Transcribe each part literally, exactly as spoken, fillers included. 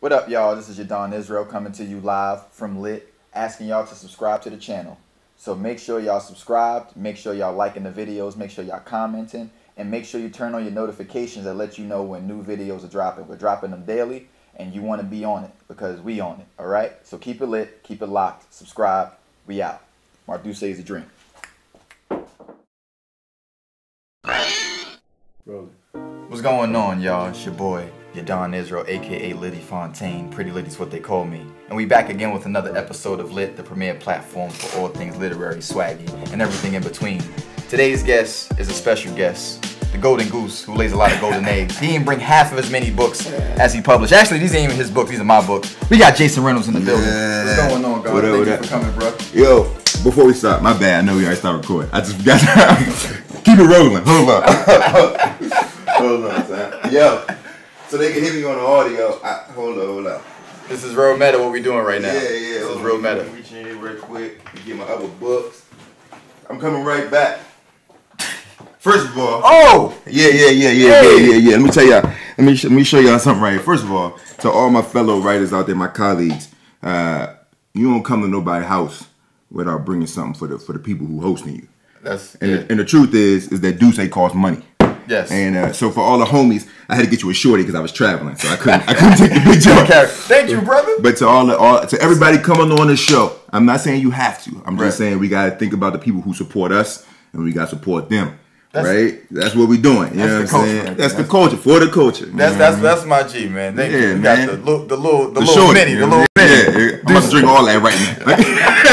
What up, y'all? This is Yahdon Israel coming to you live from Lit, asking y'all to subscribe to the channel. So make sure y'all subscribed, make sure y'all liking the videos, make sure y'all commenting, and make sure you turn on your notifications that let you know when new videos are dropping. We're dropping them daily, and you want to be on it because we on it, all right? So keep it lit, keep it locked, subscribe, we out. Marduce is a drink. What's going on, y'all? It's your boy, Yahdon Israel, aka Liddy Fontaine. Pretty Liddy's what they call me. And we back again with another episode of Lit, the premier platform for all things literary, swaggy, and everything in between. Today's guest is a special guest, the Golden Goose, who lays a lot of golden eggs. He didn't bring half of as many books as he published. Actually, these ain't even his books, these are my books. We got Jason Reynolds in the yeah. building. What's going on, guys? What Thank what you what for coming, bro. Yo, before we start, my bad, I know we already started recording. I just got keep it rolling. Hold up. Hold on, son. Yo. So they can hear me on the audio. I, hold on, hold on. This is real meta, what we doing right now. Yeah, yeah. This is real meta. I'm reaching in real quick to get my other books. I'm coming right back. First of all. Oh! Yeah, yeah, yeah, yeah, hey. yeah, yeah, yeah. Let me tell y'all. Let me, let me show y'all something right here. First of all, to all my fellow writers out there, my colleagues, uh, you don't come to nobody's house without bringing something for the for the people who hosting you. That's and, yeah. the, and the truth is, is that Duce costs money. Yes. And uh, so for all the homies, I had to get you a shorty because I was traveling, so I couldn't I couldn't take the big job. Thank you, brother. But to all, the, all to everybody coming on the show, I'm not saying you have to. I'm right. just saying we gotta think about the people who support us, and we gotta support them. That's, right? That's what we're doing. You know what I'm culture, saying? Right? That's, that's the culture for the culture. That's that's mm-hmm. that's my G, man. Thank yeah, you. We man. Got the little the little the, the little shorty, mini, you know the little yeah, mini. Yeah, I'm about to drink all that right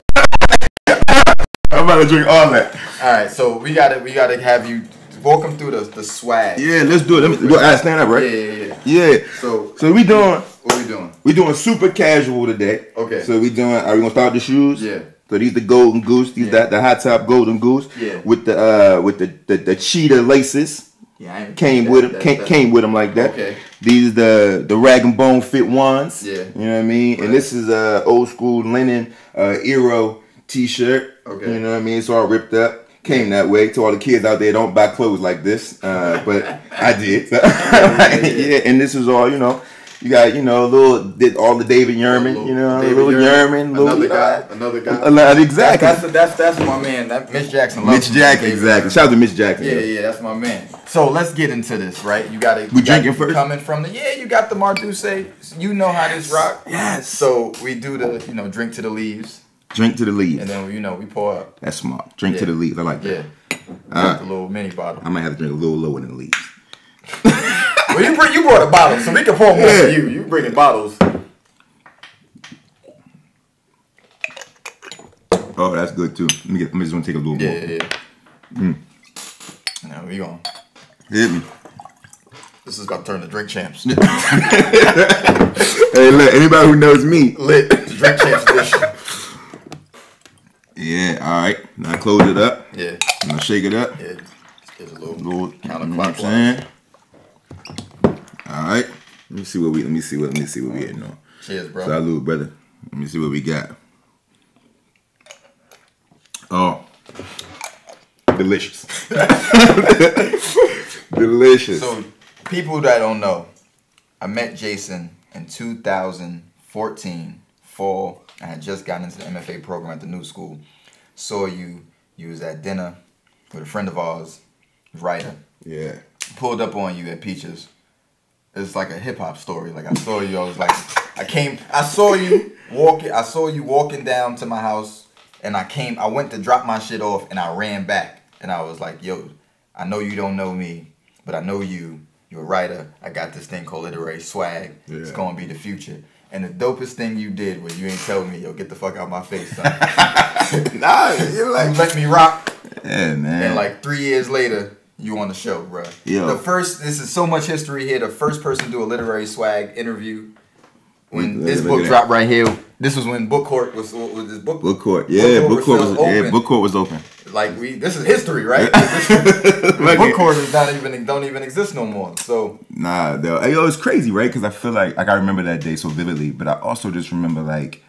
now. I'm about to drink all that. All right, so we gotta we gotta have you. Walk them through the, the swag. Yeah, let's do it. Let me, I stand up, right? Yeah, yeah, yeah. Yeah. So, so we doing. What we doing? We doing super casual today. Okay. So we doing. Are we gonna start with the shoes? Yeah. So these the Golden Goose. These yeah. the, the high top Golden Goose. Yeah. With the uh with the the, the cheetah laces. Yeah. I came that, with them. That, came, that. came with them like that. Okay. These the the rag and bone fit ones. Yeah. You know what I mean? Right. And this is a old school linen uh Eero t-shirt. Okay. You know what I mean? It's all ripped up. Came that way. To all the kids out there, don't buy clothes like this, uh, but I did. Yeah, and this is all, you know, you got, you know, a little, did all the David Yurman, you know, David little Yurman, another little, guy, uh, another guy. Exactly. That's, that's that's my man. That Mitch Jackson. Loves Mitch Jackson, exactly. Shout out to Mitch Jackson. Yeah, yeah, yeah, that's my man. So let's get into this, right? You got it. We drinking first. Coming from the yeah, you got the Marduce. You know how this rock. Yes. So we do the you know drink to the leaves. Drink to the leaves. And then, you know, we pour up. That's smart. Drink yeah. to the leaves. I like that. Yeah. Uh, drink a little mini bottle. I might have to drink a little lower than the leaves. Well, you, bring, you brought a bottle, so we can pour more yeah. for you. You bringing bottles. Oh, that's good, too. Let me, get, let me just want to take a little yeah, more. Yeah, yeah. Mm. Now, we going. Hit me. This is about to turn to Drink Champs. Hey, look, anybody who knows me. Lit. Drink Champs edition. Yeah, all right. Now close it up. Yeah. Now shake it up. Yeah. It's a little, little counterclockwise. All right. Let me see what we. Let me see what. Let me see what we had on. Cheers, bro. Salud, brother. Let me see what we got. Oh, delicious. Delicious. So, people that don't know, I met Jason in two thousand fourteen fall. I had just gotten into the M F A program at the New School. Saw you. You was at dinner with a friend of ours, writer. Yeah. Pulled up on you at Peaches. It's like a hip hop story. Like I saw you. I was like, I came. I saw you walking. I saw you walking down to my house, and I came. I went to drop my shit off, and I ran back. And I was like, yo, I know you don't know me, but I know you. You're a writer. I got this thing called literary swag. Yeah. It's gonna be the future. And the dopest thing you did was you ain't tell me, yo, get the fuck out of my face, son. Nah, you're like... You let me rock. Yeah, man. And like three years later, you on the show, bro. Yo. The first... This is so much history here. The first person to do a literary swag interview. When look, this look book dropped right here. This was when Book Court was... was this book, book Court. Yeah, Book Court, book court was, was yeah, Book Court was open. Like, we... This is history, right? Book Court is not even... Don't even exist no more, so... Nah, though. Yo, it's crazy, right? Because I feel like... Like, I remember that day so vividly. But I also just remember, like...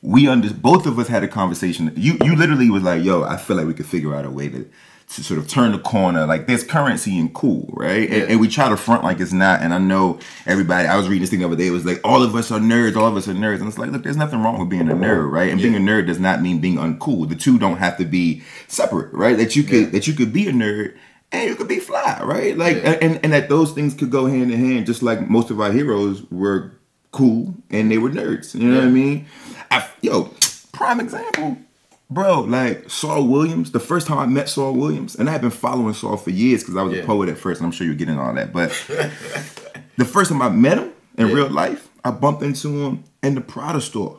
We... under both of us had a conversation. You you literally was like, yo, I feel like we could figure out a way to... to sort of turn the corner. Like, there's currency in cool, right? Yeah. And, and we try to front like it's not. And I know everybody, I was reading this thing the other day, it was like, all of us are nerds, all of us are nerds. And it's like, look, there's nothing wrong with being a nerd, right? And yeah. being a nerd does not mean being uncool. The two don't have to be separate, right? That you could yeah. that you could be a nerd and you could be fly, right? Like, yeah. and, and that those things could go hand in hand, just like most of our heroes were cool and they were nerds. You know yeah. what I mean? I, yo, prime example. Bro, like Saul Williams, the first time I met Saul Williams, and I had been following Saul for years because I was yeah. a poet at first, and I'm sure you'll get into all that, but the first time I met him in yeah. real life, I bumped into him in the Prada store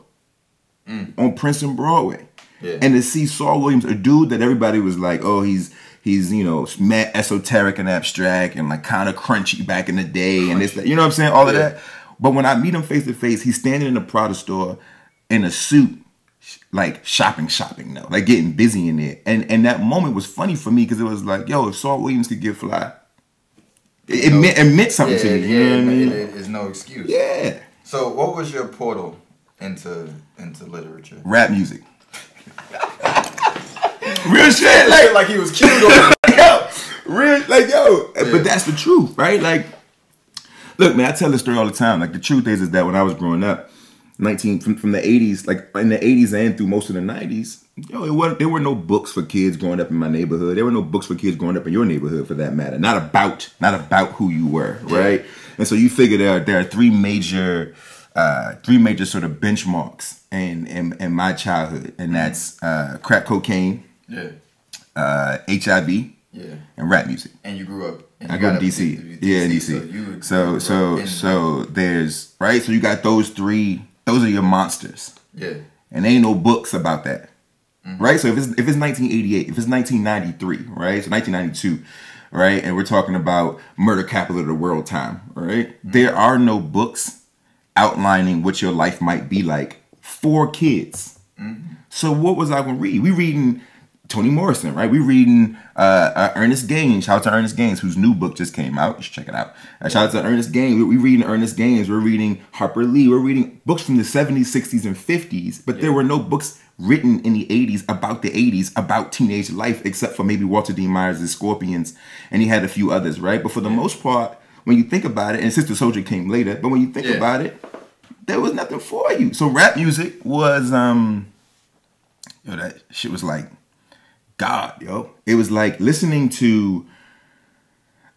mm. on Princeton Broadway. Yeah. And to see Saul Williams, a dude that everybody was like, oh, he's, he's you know, mad esoteric and abstract and like kind of crunchy back in the day, crunchy. and this, that, you know what I'm saying, all yeah. of that. But when I meet him face to face, he's standing in the Prada store in a suit, like shopping, shopping now, like getting busy in it. And and that moment was funny for me because it was like, yo, if Saul Williams could get fly, it, it, no, meant, it meant something yeah, to me. Yeah, you know what I mean? There's no excuse. Yeah. So what was your portal into into literature? Rap music. Real shit. Like, like he was cute on yo, real, like, yo. Yeah. But that's the truth, right? Like, look, man, I tell this story all the time. Like, the truth is, is that when I was growing up, nineteen from, from the eighties, like in the eighties and through most of the nineties, yo, it wasn't, there were no books for kids growing up in my neighborhood. There were no books for kids growing up in your neighborhood, for that matter. Not about, not about who you were, right? And so you figure there are, there are three major, uh, three major sort of benchmarks in in, in my childhood, and that's uh, crack cocaine, yeah, uh, H I V, yeah, and rap music. And you grew up. I go to D C, yeah, D C. So, so, so there's right. So you got those three. Those are your monsters. Yeah. And there ain't no books about that. Mm-hmm. Right? So if it's if it's nineteen eighty-eight, if it's nineteen ninety-three, right? So nineteen ninety-two, right? And we're talking about murder capital of the world time, right? Mm-hmm. There are no books outlining what your life might be like for kids. Mm-hmm. So what was I going to read? We reading Toni Morrison, right? We reading uh, uh, Ernest Gaines. Shout out to Ernest Gaines, whose new book just came out. You should check it out. Uh, shout out to Ernest Gaines. We, we reading Ernest Gaines. We're reading Harper Lee. We're reading books from the seventies, sixties, and fifties. But yeah. there were no books written in the eighties about the eighties, about teenage life, except for maybe Walter Dean Myers' Scorpions, and he had a few others, right? But for the yeah. most part, when you think about it, and Sister Souljah came later, but when you think yeah. about it, there was nothing for you. So rap music was, um, yo, that shit was like, God, yo. It was like listening to,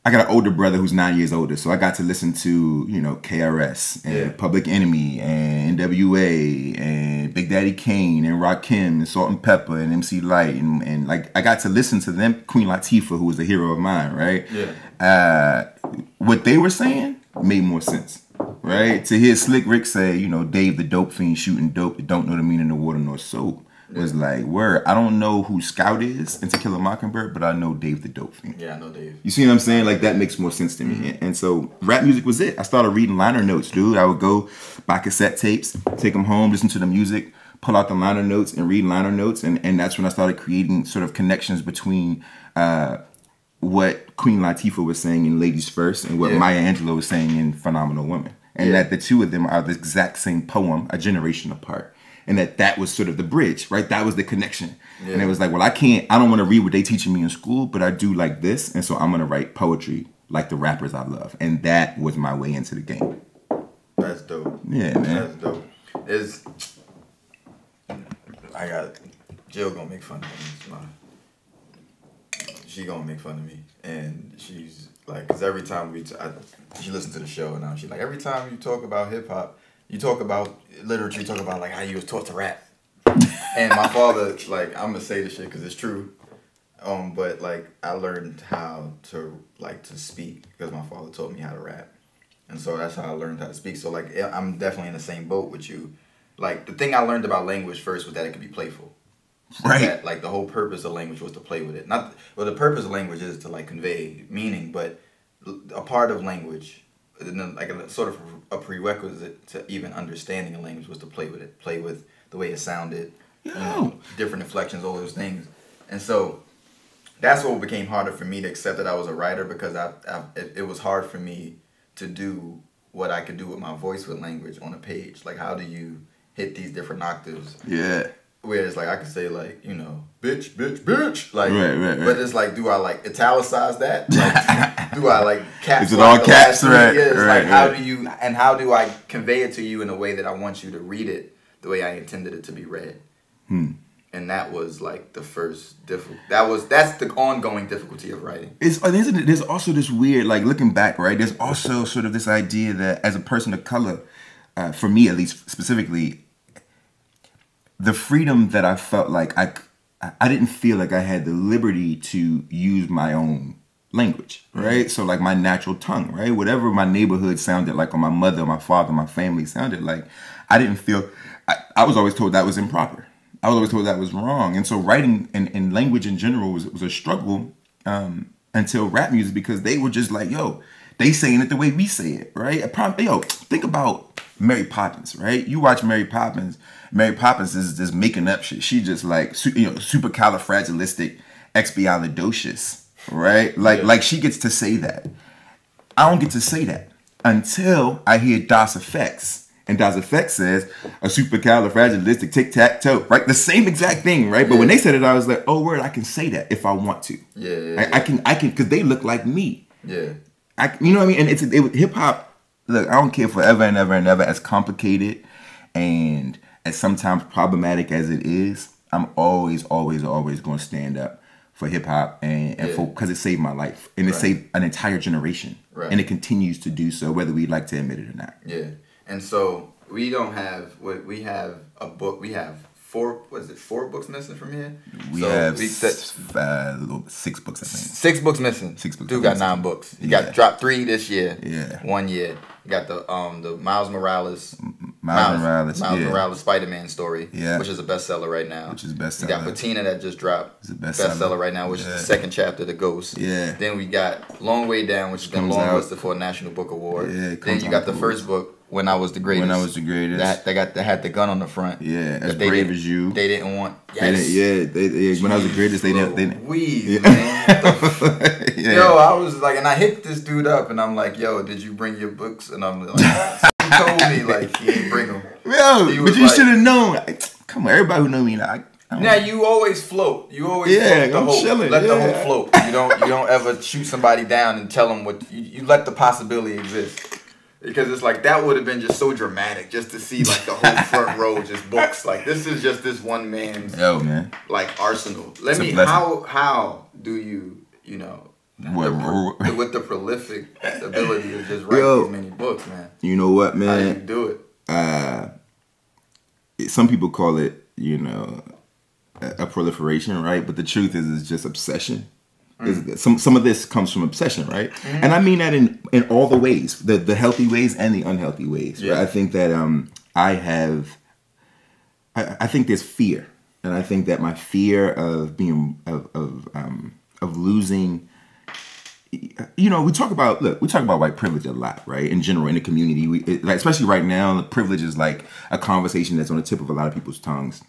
I got an older brother who's nine years older, so I got to listen to, you know, K R S and yeah. Public Enemy and N W A and Big Daddy Kane and Rakim and Salt and Pepper and M C Light and, and like, I got to listen to them, Queen Latifah, who was a hero of mine, right? Yeah. Uh, what they were saying made more sense, right? To hear Slick Rick say, you know, Dave the Dope Fiend shooting dope that don't know the meaning of water nor soap. Was like, word, I don't know who Scout is in To Kill a Mockingbird, but I know Dave the Dope Fiend. Yeah, I know Dave. You see what I'm saying? Like, that makes more sense to me. Mm-hmm. And so rap music was it. I started reading liner notes, dude. I would go buy cassette tapes, take them home, listen to the music, pull out the liner notes and read liner notes. And, and that's when I started creating sort of connections between uh, what Queen Latifah was saying in Ladies First and what yeah. Maya Angelou was saying in Phenomenal Woman. And yeah. that the two of them are the exact same poem, a generation apart. And that that was sort of the bridge, right? That was the connection. Yeah. And it was like, well, I can't, I don't want to read what they teaching me in school, but I do like this. And so I'm going to write poetry like the rappers I love. And that was my way into the game. That's dope. Yeah, man. That's dope. It's, I got, Jill going to make fun of me. She going to make fun of me. And she's like, because every time we, t I, she listens to the show now. She's like, every time you talk about hip hop, you talk about literature, you talk about like how you was taught to rap. And my father, like, I'm going to say this shit because it's true. Um, But like, I learned how to like to speak because my father taught me how to rap. And so that's how I learned how to speak. So like, I'm definitely in the same boat with you. Like, the thing I learned about language first was that it could be playful. Right. That, like, the whole purpose of language was to play with it. Not, well, the purpose of language is to like convey meaning, but a part of language, like a sort of a prerequisite to even understanding a language was to play with it, play with the way it sounded, you know, different inflections, all those things. And so that's what became harder for me to accept that I was a writer, because I, I it, it was hard for me to do what I could do with my voice with language on a page. Like, how do you hit these different octaves? Yeah. Whereas, like, I could say, like, you know, bitch, bitch, bitch. Like, right, right, right. But it's like, do I, like, italicize that? Like, do I, like, caps? Is it all caps, right? Yeah, it's right, like, right. How do you, and how do I convey it to you in a way that I want you to read it the way I intended it to be read? Hmm. And that was, like, the first difficult, that was, that's the ongoing difficulty of writing. It's, there's also this weird, like, looking back, right? There's also sort of this idea that as a person of color, uh, for me at least specifically, the freedom that I felt like I, I didn't feel like I had the liberty to use my own language, right? Mm-hmm. So like my natural tongue, right? Whatever my neighborhood sounded like, or my mother, my father, my family sounded like, I didn't feel, I, I was always told that was improper. I was always told that was wrong. And so writing and, and language in general was, was a struggle um, until rap music, because they were just like, yo, they saying it the way we say it, right? Probably, yo, think about Mary Poppins, right? You watch Mary Poppins. Mary Poppins is just making up shit. She just like, you know, supercalifragilisticexpialidocious, right? Like, yeah. like she gets to say that. I don't get to say that until I hear Das E F X. And Das E F X says a supercalifragilistic tic-tac-toe, right? The same exact thing, right? But yeah. when they said it, I was like, oh, word, I can say that if I want to. Yeah, yeah, yeah. I, I can, I can, because they look like me. Yeah. I, you know what I mean? And it's it, it, hip hop. Look, I don't care forever and ever and ever as complicated and as sometimes problematic as it is. I'm always, always, always going to stand up for hip hop and, and yeah. for because it saved my life and right. it saved an entire generation right. and it continues to do so whether we like to admit it or not. Yeah, and so we don't have we have a book. We have four. What is it? Four books missing from here. We so have we six, uh, six books. I think six books missing. Six books. Dude got nine books. You yeah. got dropped three this year. Yeah. One year. Got the um the Miles Morales, Miles Morales, Miles yeah. Morales Spider-Man story, yeah. which is a bestseller right now. Which is bestseller. We got Patina that just dropped, bestseller. bestseller right now, which yeah. is the second chapter, The Ghost. Yeah. Then we got Long Way Down, which has been longlisted for a National Book Award. Yeah. Then you got the first book, When I Was the Greatest. When I Was the Greatest. That they got that had the gun on the front. Yeah. As Brave as You. They didn't want. Yes. They didn't, yeah. They, they, when I Was the Greatest, they didn't. They didn't. Weed, yeah. man. yeah. Yo, I was like, and I hit this dude up, and I'm like, yo, did you bring your books? And I'm like, he told me like he didn't bring them. Yo, he but you like, should have known. Like, come on, everybody who know me now. Like, now you always float. You always yeah, float the I'm whole, chilling. Let yeah. the whole float. You don't. You don't ever shoot somebody down and tell them what. You, you let the possibility exist because it's like that would have been just so dramatic just to see like the whole front row just books. Like this is just this one man's yo man like arsenal. Let it's me. How how do you you know? What, the, with the prolific ability of just writing yo, these many books, man. You know what, man? How do you do it? Uh, some people call it, you know, a, a proliferation, right? But the truth is, it's just obsession. Mm. It's, some some of this comes from obsession, right? Mm. And I mean that in, in all the ways, the the healthy ways and the unhealthy ways. Yeah. Right? I think that um, I have, I, I think there's fear, and I think that my fear of being of of um, of losing. You know, we talk about, look, we talk about white privilege a lot, right? In general, in the community, we, it, like, especially right now, privilege is like a conversation that's on the tip of a lot of people's tongues.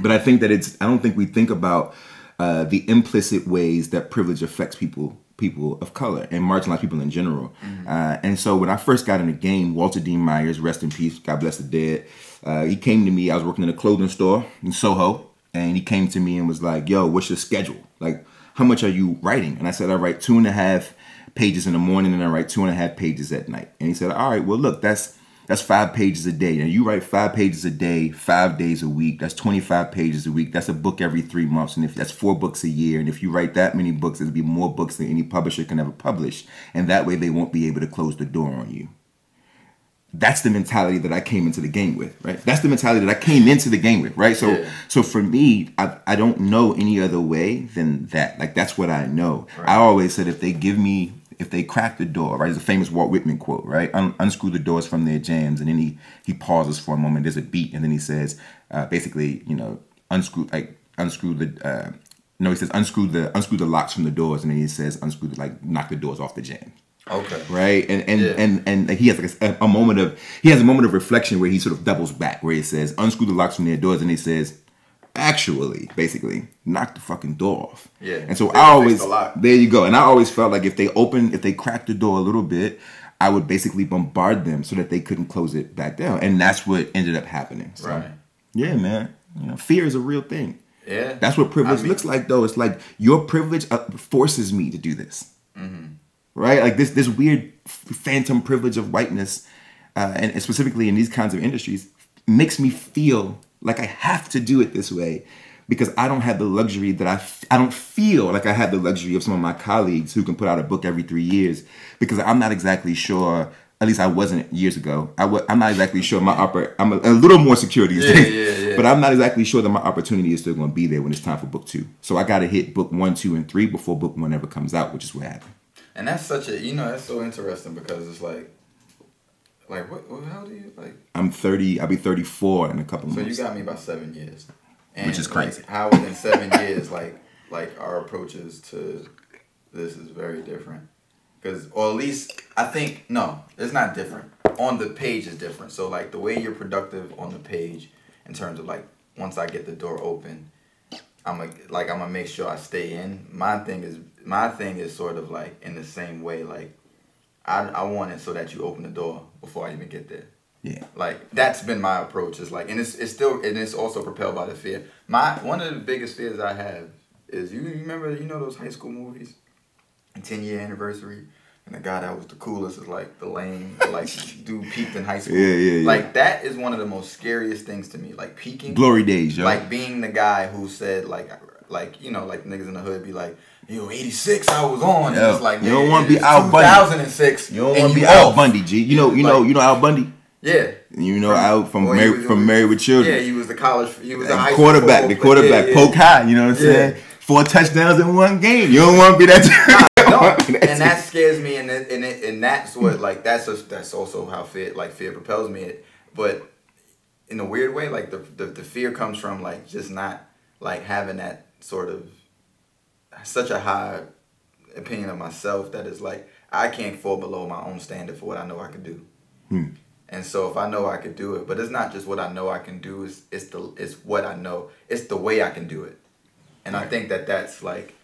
But I think that it's, I don't think we think about uh, the implicit ways that privilege affects people, people of color and marginalized people in general. Mm-hmm. uh, and so when I first got in the game, Walter Dean Myers, rest in peace, God bless the dead. Uh, he came to me, I was working in a clothing store in Soho, and he came to me and was like, yo, what's your schedule? Like, how much are you writing? And I said, I write two and a half pages in the morning and I write two and a half pages at night. And he said, all right, well, look, that's that's five pages a day. Now you write five pages a day, five days a week. That's twenty-five pages a week. That's a book every three months. And if that's four books a year, and if you write that many books, it'll be more books than any publisher can ever publish. And that way they won't be able to close the door on you. That's the mentality that I came into the game with, right? That's the mentality that I came into the game with, right? So, yeah. so for me, I, I don't know any other way than that. Like, that's what I know. Right. I always said, if they give me, if they crack the door, right? It's a famous Walt Whitman quote, right? Un unscrew the doors from their jams. And then he, he pauses for a moment. There's a beat. And then he says, uh, basically, you know, unscrew, like, unscrew the, uh, no, he says, unscrew the, unscrew the locks from the doors. And then he says, unscrew the, like, knock the doors off the jam. Okay. Right, and and, yeah. and and he has like a, a moment of he has a moment of reflection where he sort of doubles back, where he says, "Unscrew the locks from their doors," and he says, "Actually, basically, knock the fucking door off." Yeah. And so I always there you go, and I always felt like if they open, if they cracked the door a little bit, I would basically bombard them so that they couldn't close it back down, and that's what ended up happening. So, right. Yeah, man. You know, fear is a real thing. Yeah. That's what privilege I mean. looks like, though. It's like your privilege forces me to do this. Mm-hmm. Right? Like this, this weird phantom privilege of whiteness, uh, and specifically in these kinds of industries, makes me feel like I have to do it this way because I don't have the luxury that I, f I don't feel like I have the luxury of some of my colleagues who can put out a book every three years because I'm not exactly sure, at least I wasn't years ago, I w I'm not exactly sure my oppor I'm a, a little more secure these yeah, days, yeah, yeah. but I'm not exactly sure that my opportunity is still gonna be there when it's time for book two. So I gotta hit book one, two, and three before book one ever comes out, which is what happened. And that's such a, you know, that's so interesting because it's like, like, what, how do you, like? I'm thirty, I'll be thirty-four in a couple so months. So you got me by seven years. And which is crazy. Like, how in seven years, like, like our approaches to this is very different. Because, or at least, I think, no, it's not different. On the page is different. So, like, the way you're productive on the page in terms of, like, once I get the door open, I'm like, like, I'm going to make sure I stay in. My thing is, my thing is sort of, like, in the same way, like, I, I want it so that you open the door before I even get there. Yeah. Like, that's been my approach. It's like, and it's, it's still, and it's also propelled by the fear. My, one of the biggest fears I have is, you remember, you know those high school movies? ten year anniversary. And the guy that was the coolest is like the lame, like dude peaked in high school. Yeah, yeah, yeah. Like, that is one of the most scariest things to me. Like, peaking. Glory days, yo. Like, being the guy who said, like, like, you know, like niggas in the hood be like, yo, eighty-six, I was on. Yeah. And it's like, you don't want to be Al Bundy. two thousand six. You don't want to be Al Bundy, G. You know, you know, you know Al Bundy. Yeah. You know Al from Married from Married with Children. Yeah, he was the college, he was the high school quarterback, the quarterback, poke high. You know what I'm saying? Four touchdowns in one game. You don't want to be that. No, and that scares me, and it, and it, and that's what, like, that's a, that's also how fear, like, fear propels me. But in a weird way, like the the, the fear comes from, like, just not, like, having that sort of such a high opinion of myself that is like, I can't fall below my own standard for what I know I could do. Hmm. And so if I know I could do it, but it's not just what I know I can do, it's, it's, the, it's what I know, it's the way I can do it. And right. I think that that's like,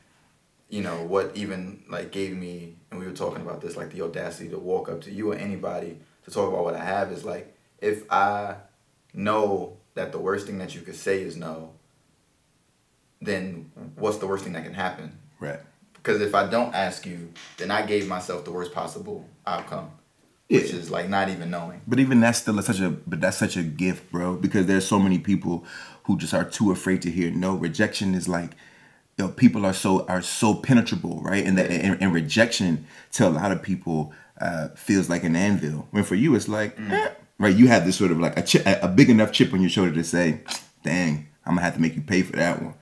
you know, what even like gave me, and we were talking about this, like the audacity to walk up to you or anybody to talk about what I have is like, if I know that the worst thing that you could say is no, then what's the worst thing that can happen? Right. Because if I don't ask you, then I gave myself the worst possible outcome, yeah. which is like not even knowing. But even that's still such a, but that's such a gift, bro. Because there's so many people who just are too afraid to hear no. Rejection is like, you know, people are so are so penetrable, right? And that, and, and rejection to a lot of people uh, feels like an anvil. When for you, it's like, mm. eh. right? You have this sort of like a chip, a big enough chip on your shoulder to say, dang, I'm gonna have to make you pay for that one.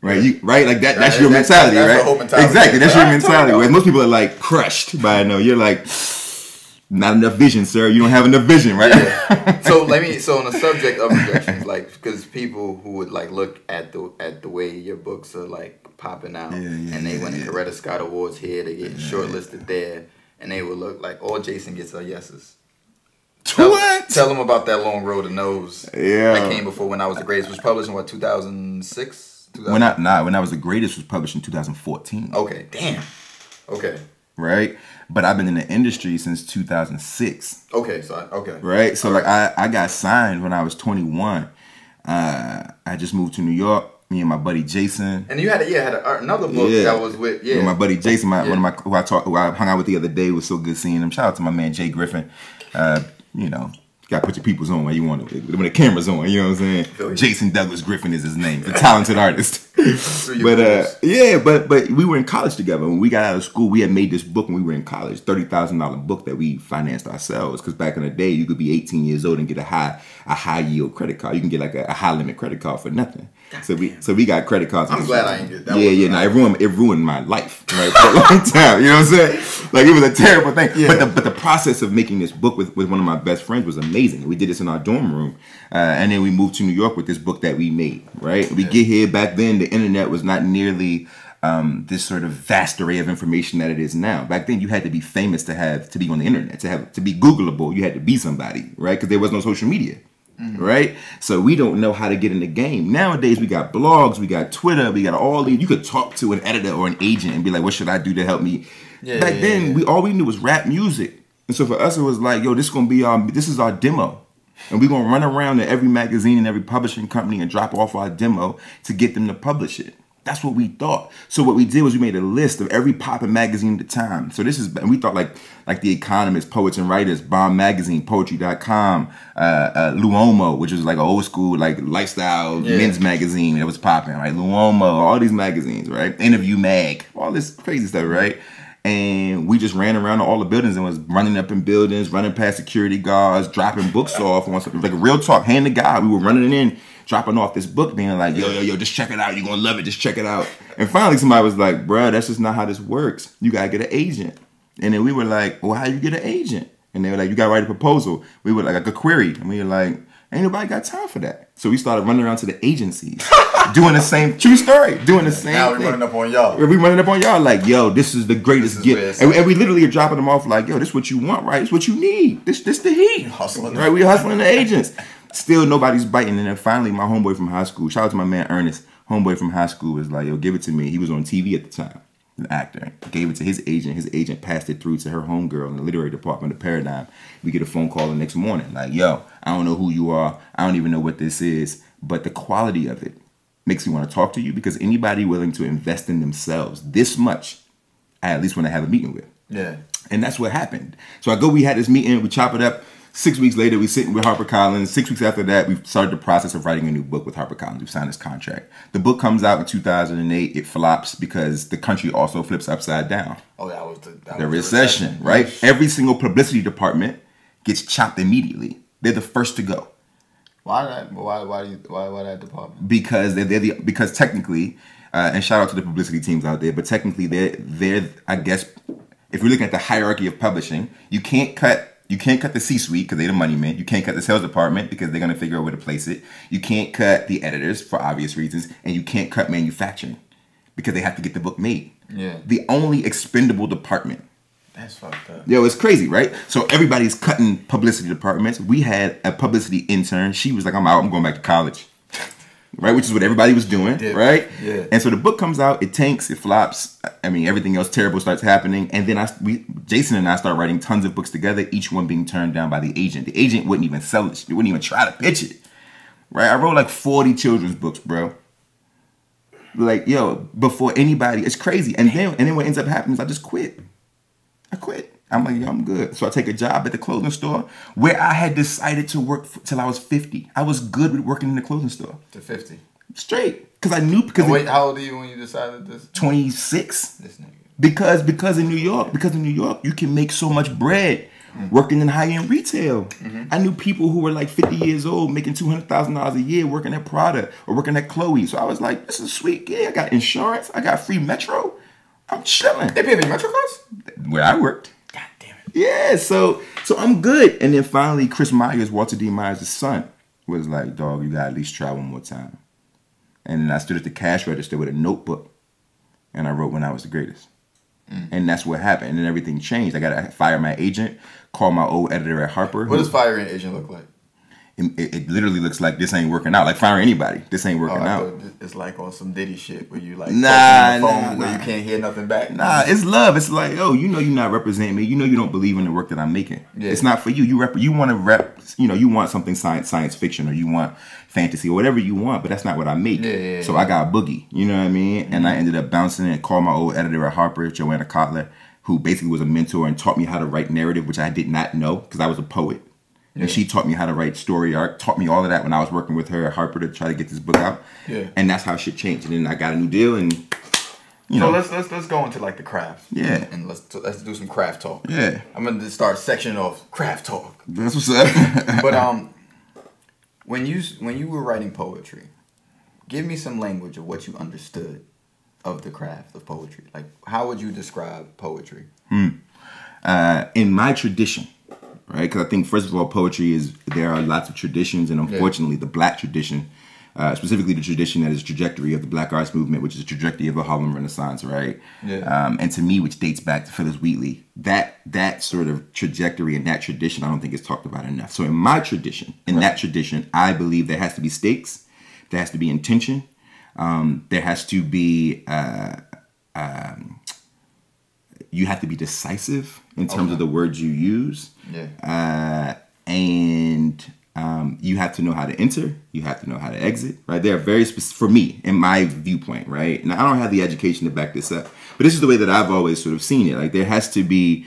Right, you, right, like that. Right. That's your that's, mentality, that's right? The whole mentality. Exactly, that's your mentality. Where most people are like crushed by a no. You're like, not enough vision, sir. You don't have enough vision, right? Yeah. So let me. So on the subject of rejections, like, because people who would like look at the at the way your books are like popping out, yeah, yeah, and they yeah, win yeah. the Coretta Scott Awards here, they get yeah, shortlisted yeah. there, and they would look like all Jason gets are yeses. Tell, what? Tell them about that long road of no's. Yeah, that came before When I Was the Greatest, which was published in what, two thousand six. When I, nah, When I Was the Greatest was published in two thousand fourteen. Okay, damn. Okay. Right? But I've been in the industry since two thousand six. Okay, so I, okay. Right? So, okay. like, I, I got signed when I was twenty-one. Uh, I just moved to New York. Me and my buddy Jason. And you had a, yeah, had a, another book yeah. that was with, yeah. with my buddy Jason, my, yeah. one of my, who I, talk, who I hung out with the other day. It was so good seeing him. Shout out to my man, Jay Griffin. Uh, you know. You gotta put your peoples on when you want to, when the camera's on. You know what I'm saying? Jason Douglas Griffin is his name, the talented artist. But uh, yeah, but but we were in college together. When we got out of school, we had made this book when we were in college, thirty thousand dollar book that we financed ourselves. Because back in the day, you could be eighteen years old and get a high a high yield credit card. You can get like a, a high limit credit card for nothing. God so damn. we so we got credit cards. I'm glad I ain't did that. Yeah, yeah. Now it ruined it ruined my life right, for a long time. You know what I'm saying? Like, it was a terrible thing. Yeah. But the but the process of making this book with with one of my best friends was amazing. We did this in our dorm room, uh, and then we moved to New York with this book that we made, right? We get here. Back then, the internet was not nearly um, this sort of vast array of information that it is now. Back then, you had to be famous to have to be on the internet, to have to be Googleable. You had to be somebody, right? Because there was no social media, mm-hmm. right? So we don't know how to get in the game. Nowadays, we got blogs, we got Twitter, we got all these. You could talk to an editor or an agent and be like, what should I do to help me? Yeah, Back yeah, then, yeah. we all we knew was rap music. And so for us, it was like, yo, this is gonna be our, this is our demo. And we're going to run around to every magazine and every publishing company and drop off our demo to get them to publish it. That's what we thought. So what we did was we made a list of every popping magazine at the time. So this is, and we thought like like The Economist, Poets and Writers, Bomb Magazine, Poetry dot com, uh, uh, Luomo, which is like an old school like lifestyle yeah. men's magazine that was popping, right? Luomo, all these magazines, right? Interview Mag, all this crazy stuff, right? And we just ran around to all the buildings and was running up in buildings, running past security guards, dropping books off. Like real talk, hand to God, we were running in, dropping off this book, being like, yo, yo, yo, just check it out. You're going to love it. Just check it out. And finally, somebody was like, bruh, that's just not how this works. You got to get an agent. And then we were like, well, how do you get an agent? And they were like, you got to write a proposal. We were like, a query. And we were like, ain't nobody got time for that. So we started running around to the agencies, doing the same, true story, doing the same now we're thing. running up on y'all. We running up on y'all like, yo, this is the greatest is gift. And we, and we literally are dropping them off like, yo, this is what you want, right? This is what you need. This this the heat. Hustling. Right? We hustling the agents. Still, nobody's biting. And then finally, my homeboy from high school, shout out to my man Ernest, homeboy from high school was like, yo, give it to me. He was on T V at the time, an actor. Gave it to his agent. His agent passed it through to her homegirl in the literary department of Paradigm. We get a phone call the next morning like, yo, I don't know who you are. I don't even know what this is. But the quality of it makes me want to talk to you because anybody willing to invest in themselves this much, I at least want to have a meeting with. Yeah. And that's what happened. So I go, we had this meeting, we chop it up. Six weeks later, we sitting with HarperCollins. Six weeks after that, we started the process of writing a new book with HarperCollins. We've signed this contract. The book comes out in two thousand eight. It flops because the country also flips upside down. Oh, that was the, that the was recession, recession, right? Every single publicity department gets chopped immediately. They're the first to go. Why that? Why? Why? You, why? Why that department? Because they're, they're the because technically, uh, and shout out to the publicity teams out there. But technically, they're they're I guess if we're looking at the hierarchy of publishing, you can't cut. You can't cut the C-suite because they're the money men. You can't cut the sales department because they're going to figure out where to place it. You can't cut the editors for obvious reasons. And you can't cut manufacturing because they have to get the book made. Yeah. The only expendable department. That's fucked up. Yo, it's crazy, right? So everybody's cutting publicity departments. We had a publicity intern. She was like, I'm out. I'm going back to college. Right? Which is what everybody was doing. Right? Yeah. And so the book comes out. It tanks. It flops. I mean, everything else terrible starts happening. And then I, we, Jason and I start writing tons of books together, each one being turned down by the agent. The agent wouldn't even sell it. They wouldn't even try to pitch it. Right? I wrote like forty children's books, bro. Like, yo, before anybody. It's crazy. And then, and then what ends up happening is I just quit. I quit. I'm like, yo, I'm good. So I take a job at the clothing store where I had decided to work f till I was fifty. I was good with working in the clothing store. To fifty? Straight. Because I knew. Because oh, wait, it, how old are you when you decided this? twenty-six. This nigga. Because, because in New York, because in New York, you can make so much bread mm-hmm. working in high-end retail. Mm-hmm. I knew people who were like fifty years old making two hundred thousand dollars a year working at Prada or working at Chloe. So I was like, this is sweet. Yeah, I got insurance. I got free Metro. I'm chilling. They pay the Metro costs? Where I worked. God damn it. Yeah, so so I'm good. And then finally, Chris Myers, Walter Dean Myers' son, was like, dog, you got to at least try one more time. And then I stood at the cash register with a notebook, and I wrote When I Was the Greatest. Mm. And that's what happened. And then everything changed. I got to fire my agent, call my old editor at Harper. What who, does firing an agent look like? It, it, it literally looks like this ain't working out. Like firing anybody, this ain't working oh, out. It's like on some Diddy shit where you like nah, the phone nah, where nah. you can't hear nothing back. Nah, it's love. It's like, oh, you know, you're not representing me. You know, you don't believe in the work that I'm making. Yeah. It's not for you. You rep. You want to rep. You know, you want something science, science fiction, or you want fantasy, or whatever you want. But that's not what I make. Yeah, yeah, yeah. So I got a boogie. You know what I mean? Mm-hmm. And I ended up bouncing and called my old editor at Harper, Joanna Kotler, who basically was a mentor and taught me how to write narrative, which I did not know because I was a poet. Yeah. And she taught me how to write story arc, taught me all of that when I was working with her at Harper to try to get this book out. Yeah. And that's how shit changed. And then I got a new deal and, you so know. So let's, let's, let's go into like the craft. Yeah. And let's, let's do some craft talk. Yeah. I'm going to start sectioning off craft talk. That's what's up. But um, when you, when you were writing poetry, give me some language of what you understood of the craft of poetry. Like, how would you describe poetry? Hmm. Uh, in my tradition. Right, because I think first of all, poetry is there are lots of traditions, and unfortunately, yeah. the Black tradition, uh, specifically the tradition that is trajectory of the Black Arts Movement, which is a trajectory of the Harlem Renaissance, right? Yeah. Um, and to me, which dates back to Phyllis Wheatley, that that sort of trajectory and that tradition, I don't think is talked about enough. So, in my tradition, in right. that tradition, I believe there has to be stakes, there has to be intention, um, there has to be. Uh, um, You have to be decisive in terms okay. of the words you use. Yeah. Uh, and Um, you have to know how to enter. You have to know how to exit, right? They are very specific, for me, in my viewpoint, right? Now, I don't have the education to back this up, but this is the way that I've always sort of seen it. Like, there has to be,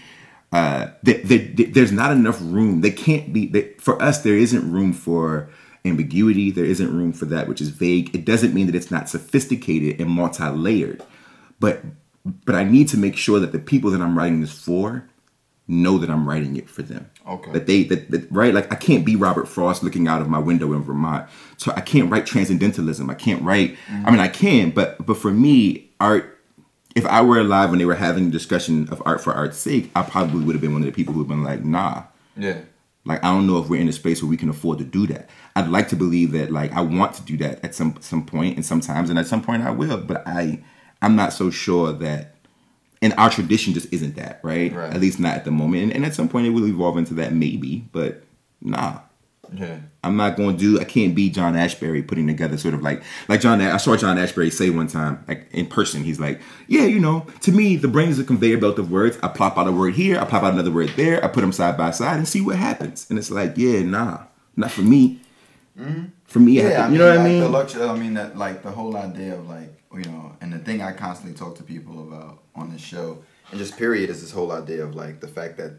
uh, th th th there's not enough room. They can't be, they, for us, there isn't room for ambiguity. There isn't room for that which is vague. It doesn't mean that it's not sophisticated and multi-layered, but, but I need to make sure that the people that I'm writing this for know that I'm writing it for them. Okay. That they, that, that, right? Like, I can't be Robert Frost looking out of my window in Vermont. So I can't write transcendentalism. I can't write, mm-hmm. I mean, I can, but, but for me, art, if I were alive when they were having a discussion of art for art's sake, I probably would have been one of the people who have been like, nah. Yeah. Like, I don't know if we're in a space where we can afford to do that. I'd like to believe that, like, I want to do that at some, some point and sometimes, and at some point I will, but I, I'm not so sure that. And our tradition just isn't that, right? right? At least not at the moment. And, and at some point it will evolve into that maybe, but nah. Yeah. I'm not going to do, I can't be John Ashbery putting together sort of like, like John, I saw John Ashbery say one time, like in person, he's like, yeah, you know, to me, the brain is a conveyor belt of words. I plop out a word here, I plop out another word there, I put them side by side and see what happens. And it's like, yeah, nah, not for me. Mm-hmm. For me, yeah, I, I mean, you know what like I mean? The luxury, I mean, that, like the whole idea of like, you know, and the thing I constantly talk to people about on this show, and just period, is this whole idea of like the fact that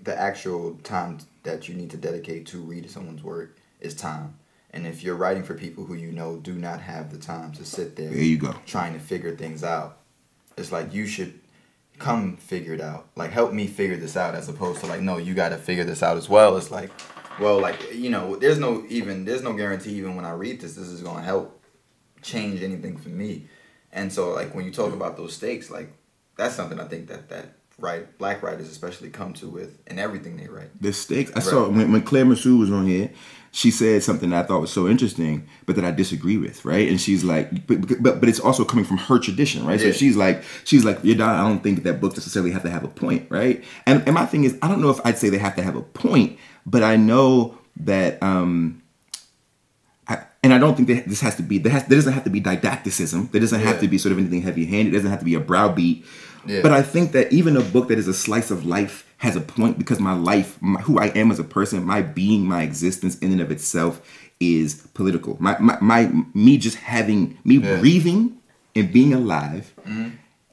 the actual time that you need to dedicate to read someone's work is time. And if you're writing for people who you know do not have the time to sit there, there you go, trying to figure things out, it's like you should come figure it out. Like, help me figure this out, as opposed to like, no, you got to figure this out as well. It's like, well, like, you know, there's no even, there's no guarantee even when I read this, this is going to help change anything for me. And so like when you talk about those stakes, like, that's something I think that that right black writers especially come to with in everything they write. The stakes. I right. saw when, when Claire Massou was on here, she said something that I thought was so interesting, but that I disagree with, right? And she's like, but but, but it's also coming from her tradition, right? Yeah. So she's like, she's like, Yahdon, I don't think that books necessarily have to have a point, right? And and my thing is, I don't know if I'd say they have to have a point, but I know that. Um, And I don't think that this has to be, there, has, there doesn't have to be didacticism. There doesn't yeah. have to be sort of anything heavy-handed. It doesn't have to be a browbeat. Yeah. But I think that even a book that is a slice of life has a point, because my life, my, who I am as a person, my being, my existence in and of itself is political. My, my, my me just having, me yeah. breathing and being alive mm-hmm.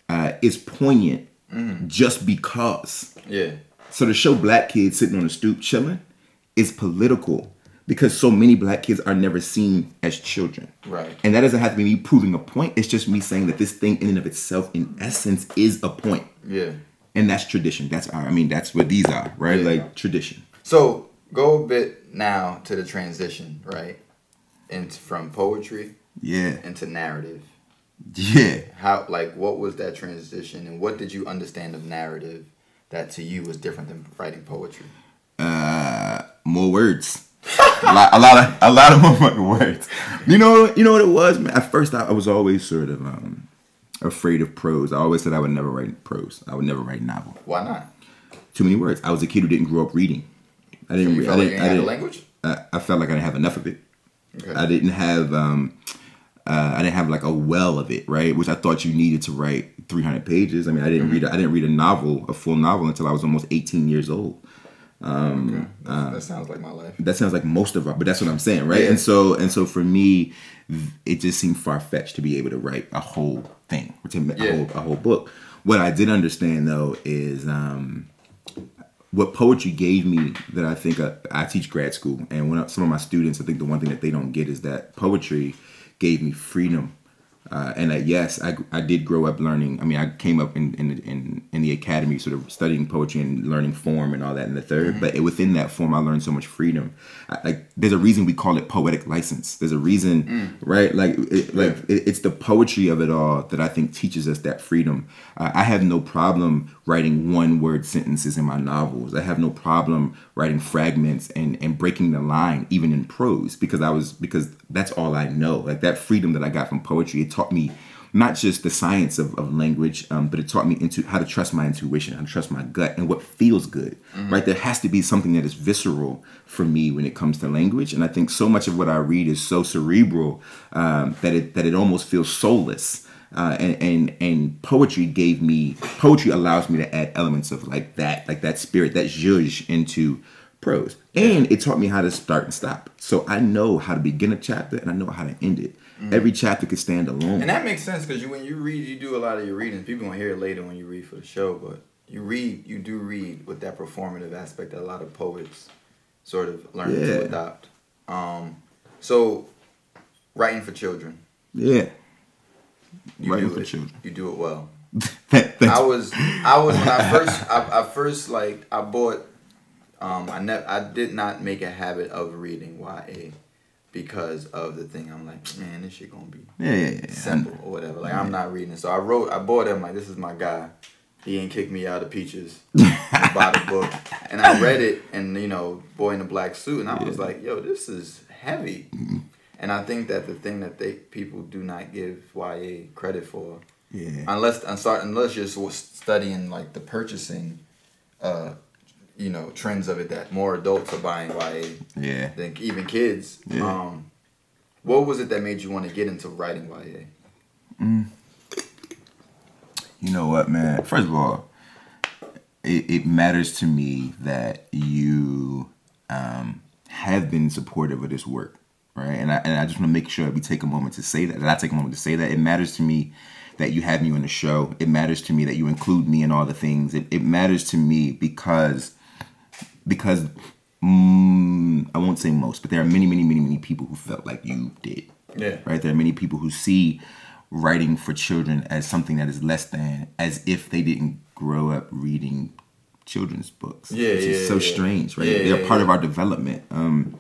uh, is poignant mm-hmm. just because. Yeah. So to show black kids sitting on the stoop chilling is political, because so many black kids are never seen as children. Right. And that doesn't have to be me proving a point. It's just me saying that this thing in and of itself, in essence, is a point. Yeah. And that's tradition. That's our, I mean, that's what these are, right? Yeah. Like tradition. So go a bit now to the transition, right? And from poetry. Yeah. Into narrative. Yeah. How, like, what was that transition and what did you understand of narrative that to you was different than writing poetry? Uh, more words. a, lot, a lot of a lot of motherfucking words. You know, you know what it was, man? At first, I, I was always sort of um, afraid of prose. I always said I would never write prose. I would never write a novel. Why not? Too many words. I was a kid who didn't grow up reading. I didn't. So you felt I didn't. Like you didn't I didn't have language. I, I felt like I didn't have enough of it. Okay. I didn't have. Um, uh, I didn't have like a well of it, right? Which I thought you needed to write three hundred pages. I mean, I didn't mm-hmm. read. I didn't read a novel, a full novel, until I was almost eighteen years old. Um, okay. uh, that sounds like my life. That sounds like most of our, but that's what I'm saying, right? Yeah. And so, and so for me, it just seemed far fetched to be able to write a whole thing, to yeah. a, whole, a whole book. What I did understand though is um, what poetry gave me that I think I, I teach grad school, and when I, some of my students, I think the one thing that they don't get is that poetry gave me freedom. Uh, and that yes, I, I did grow up learning. I mean, I came up in in, in in the academy, sort of studying poetry and learning form and all that in the third. Mm-hmm. But it, within that form, I learned so much freedom. I, like, there's a reason we call it poetic license. There's a reason, mm. right? Like, it, like it, it's the poetry of it all that I think teaches us that freedom. Uh, I have no problem writing one-word sentences in my novels. I have no problem writing fragments and and breaking the line even in prose, because I was because that's all I know. Like, that freedom that I got from poetry. It taught me not just the science of, of language, um, but it taught me into how to trust my intuition, how to trust my gut and what feels good, mm-hmm. right? There has to be something that is visceral for me when it comes to language. And I think so much of what I read is so cerebral um, that it that it almost feels soulless. Uh, and, and, and poetry gave me, poetry allows me to add elements of like that, like that spirit, that zhuzh into prose. And it taught me how to start and stop. So I know how to begin a chapter and I know how to end it. Mm-hmm. Every chapter could stand alone. And that makes sense because you, when you read, you do a lot of your reading. People gonna hear it later when you read for the show, but you read, you do read with that performative aspect that a lot of poets sort of learn yeah. to adopt. Um, so writing for children. Yeah. You writing do for it. children. You do it well. I was, I was when I first, I, I first like I bought. Um, I never, I did not make a habit of reading Y A because of the thing. I'm like, man, this shit gonna be yeah, yeah, yeah. simple or whatever. Like yeah. I'm not reading it. So I wrote, I bought it. I'm like, this is my guy. He ain't kicked me out of Peaches. Bought a book, and I read it, and you know, Boy in the Black Suit, and I yeah. was like, yo, this is heavy. Mm-hmm. And I think that the thing that they people do not give Y A credit for, yeah, unless unless you're studying like the purchasing. Uh, you know, trends of it that more adults are buying Y A yeah. than even kids. Yeah. Um, what was it that made you want to get into writing Y A? Mm. You know what, man? First of all, it, it matters to me that you um, have been supportive of this work, right? And I, and I just want to make sure that we take a moment to say that, that I take a moment to say that. It matters to me that you have me on the show. It matters to me that you include me in all the things. It, it matters to me because... Because, mm, I won't say most, but there are many, many, many, many people who felt like you did. Yeah. Right? There are many people who see writing for children as something that is less than, as if they didn't grow up reading children's books. Yeah, which yeah, is so yeah. strange, right? Yeah, They're yeah, part yeah. of our development. Um,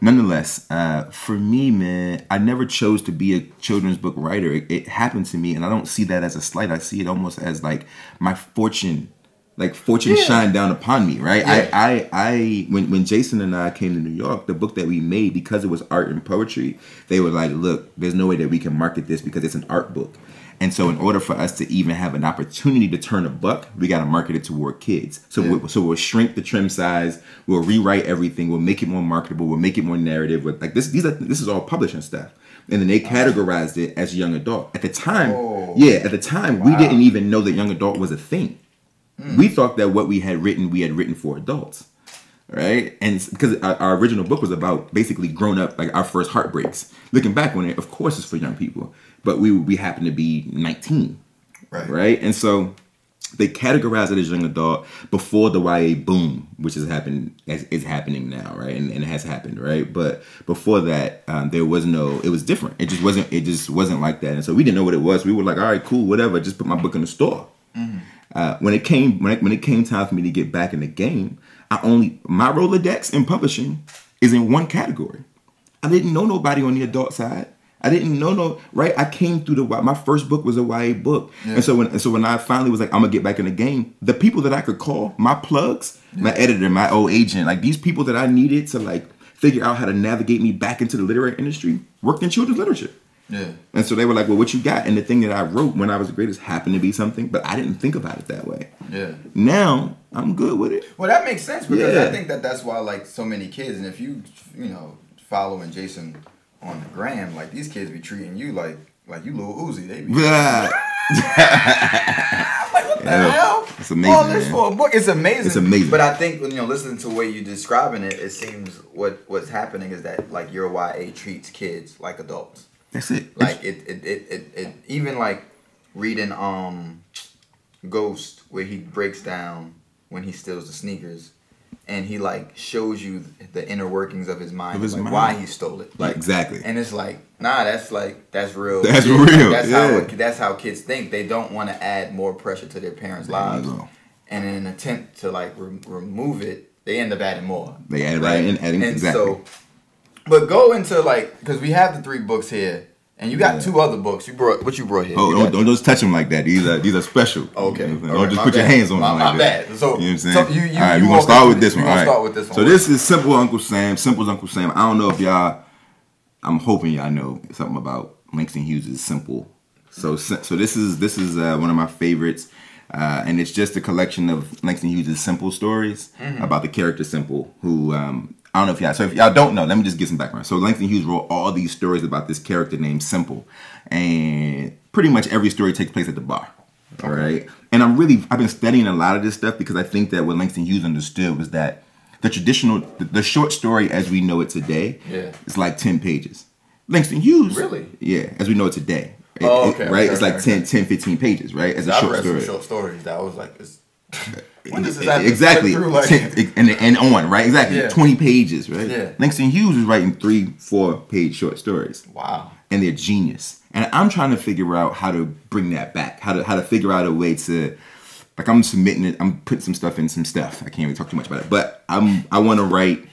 nonetheless, uh, for me, man, I never chose to be a children's book writer. It, it happened to me, and I don't see that as a slight. I see it almost as like my fortune. Like fortune yeah. shined down upon me, right? Yeah. I, I, I, when when Jason and I came to New York, the book that we made, because it was art and poetry, they were like, "Look, there's no way that we can market this because it's an art book." And so, in order for us to even have an opportunity to turn a buck, we got to market it toward kids. So, yeah. we, so we'll shrink the trim size, we'll rewrite everything, we'll make it more marketable, we'll make it more narrative. We're, like this, these are this is all publishing stuff. And then they categorized it as young adult. At the time, oh. yeah, at the time, wow. we didn't even know that young adult was a thing. We thought that what we had written, we had written for adults, right? And because our, our original book was about basically grown up, like our first heartbreaks. Looking back on it, of course it's for young people, but we we happened to be nineteen, right? Right? And so they categorized it as young adult before the Y A boom, which has happened, is happening now, right? And, and it has happened, right? But before that, um, there was no, it was different. It just wasn't, it just wasn't like that. And so we didn't know what it was. We were like, all right, cool, whatever. Just put my book in the store. Mm-hmm. Uh, when it came when it, when it came time for me to get back in the game, I only my Rolodex in publishing is in one category. I didn't know nobody on the adult side. I didn't know no right. I came through the my first book was a Y A book, yeah. and so when and so when I finally was like, I'm gonna get back in the game. The people that I could call, my plugs, yeah. my editor, my old agent, like these people that I needed to like figure out how to navigate me back into the literary industry, worked in children's literature. Yeah. And so they were like, well, what you got? And the thing that I wrote when I was the greatest happened to be something, but I didn't think about it that way. Yeah. Now, I'm good with it. Well, that makes sense because yeah. I think that that's why, like, so many kids, and if you, you know, following Jason on the gram, like, these kids be treating you like, like you little Uzi. They be like, I'm like, what the yeah. hell? It's amazing. All this man. For a book. It's amazing. It's amazing. But I think, you know, listening to the way you're describing it, it seems what what's happening is that, like, your Y A treats kids like adults. That's it. Like it, it, it, it, it, even like reading um, Ghost, where he breaks down when he steals the sneakers, and he like shows you the inner workings of his mind, of his like mind. Why he stole it, like exactly. And it's like, nah, that's like that's real. That's real. Like, that's yeah. how it, that's how kids think. They don't want to add more pressure to their parents' there lives, and in an attempt to like re remove it, they end up adding more. They add right? adding, adding and exactly. So, but go into like, because we have the three books here, and you got yeah. two other books. You brought what you brought here. Oh, don't, don't just touch them like that. These are these are special. Okay. You know don't right, just put bad. your hands on my, them like my that. Bad. So you know what I'm saying. So you, you, all right, you we're gonna start with this, this one. All right. Start with this one. So this is Simple Uncle Sam. Simple's Uncle Sam. I don't know if y'all. I'm hoping y'all know something about Langston Hughes' Simple. So so this is this is uh, one of my favorites. Uh, and it's just a collection of Langston Hughes' Simple stories mm-hmm. about the character Simple, who um, I don't know if y'all, so if y'all don't know, let me just get some background. So Langston Hughes wrote all these stories about this character named Simple, and pretty much every story takes place at the bar, all right? And I'm really, I've been studying a lot of this stuff because I think that what Langston Hughes understood was that the traditional, the, the short story as we know it today, yeah, is like ten pages. Langston Hughes. Really? Yeah, as we know it today. It, oh, okay. It, right? Okay, it's okay, like okay. ten, fifteen pages, right? As a short story. I read some short stories that I was like, it's, when does this happen? Exactly. Through, like, ten, and, and on, right? Exactly. Yeah. twenty pages, right? Yeah. Langston Hughes is writing three, four page short stories. Wow. And they're genius. And I'm trying to figure out how to bring that back, how to how to figure out a way to, like, I'm submitting it, I'm putting some stuff in some stuff. I can't even talk too much about it. But I'm I want to write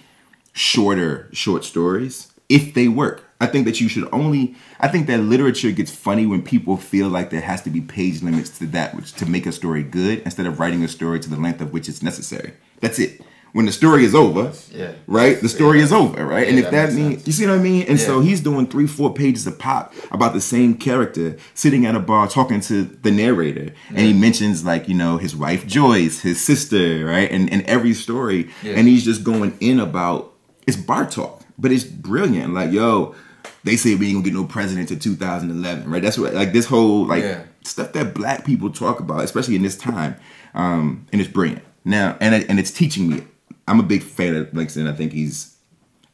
shorter short stories if they work. I think that you should only, I think that literature gets funny when people feel like there has to be page limits to that, which to make a story good, instead of writing a story to the length of which it's necessary. That's it. When the story is over, yeah, right? The story yeah. is over, right? Yeah, and if that, that means, sense. you see what I mean? And yeah. so he's doing three, four pages a pop about the same character sitting at a bar talking to the narrator. Yeah. And he mentions, like, you know, his wife Joyce, his sister, right? And, and every story. Yeah. And he's just going in about, it's bar talk, but it's brilliant. Like, yo, they say we ain't gonna get no president until two thousand eleven, right? That's what, like, this whole, like, yeah. stuff that black people talk about, especially in this time. Um, and it's brilliant. Now, and, and it's teaching me. I'm a big fan of Langston. I think he's,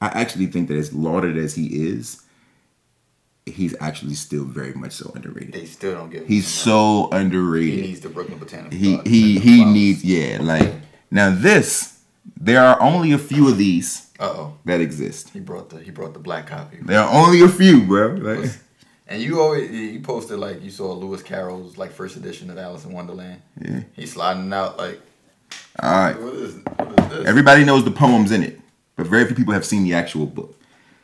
I actually think that as lauded as he is, he's actually still very much so underrated. They still don't get him. He's so underrated. He needs the Brooklyn Botanical. He he he needs, yeah, like, now this, there are only a few of these Uh-oh. that exist. He brought the he brought the black copy. There are only a few, bro. Like, and you always, you posted, like, you saw Lewis Carroll's, like, first edition of Alice in Wonderland. Yeah. He's sliding out, like, all right. What is, what is this? Everybody knows the poems in it, but very few people have seen the actual book.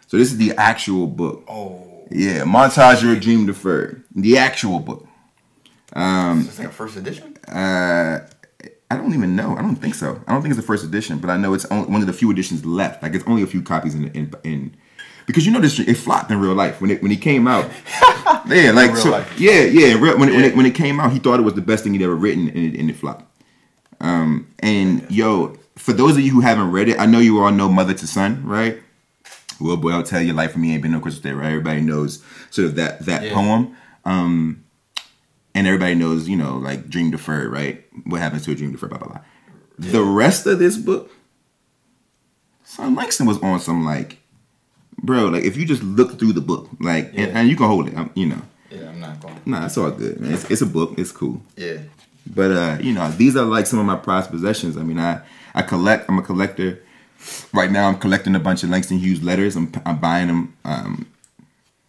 So this is the actual book. Oh. Yeah, Montage Your Dream Deferred. The actual book. Um, is this like a first edition? Uh, I don't even know. I don't think so. I don't think it's the first edition, but I know it's only one of the few editions left. Like, it's only a few copies in in, in because you know this, it flopped in real life when it when he came out. yeah, like so, yeah, yeah. Real, when it, yeah. when it when it came out, he thought it was the best thing he'd ever written, and it, and it flopped. Um, and yeah. yo, for those of you who haven't read it, I know you all know Mother to Son, right? Well, boy, I'll tell you, life for me ain't been no Christmas day, right? Everybody knows sort of that, that yeah. poem. Um, and everybody knows, you know, like, dream deferred, right? What happens to a dream deferred, blah, blah, blah. Yeah. The rest of this book, Son Langston was on some, like, bro, like, if you just look through the book, like, yeah. and, and you can hold it, I'm, you know. Yeah, I'm not going to. Nah, it's all good, man. It's, it's a book. It's cool. Yeah. But, uh, you know, these are, like, some of my prized possessions. I mean, I, I collect. I'm a collector. Right now, I'm collecting a bunch of Langston Hughes letters. I'm, I'm buying them, um,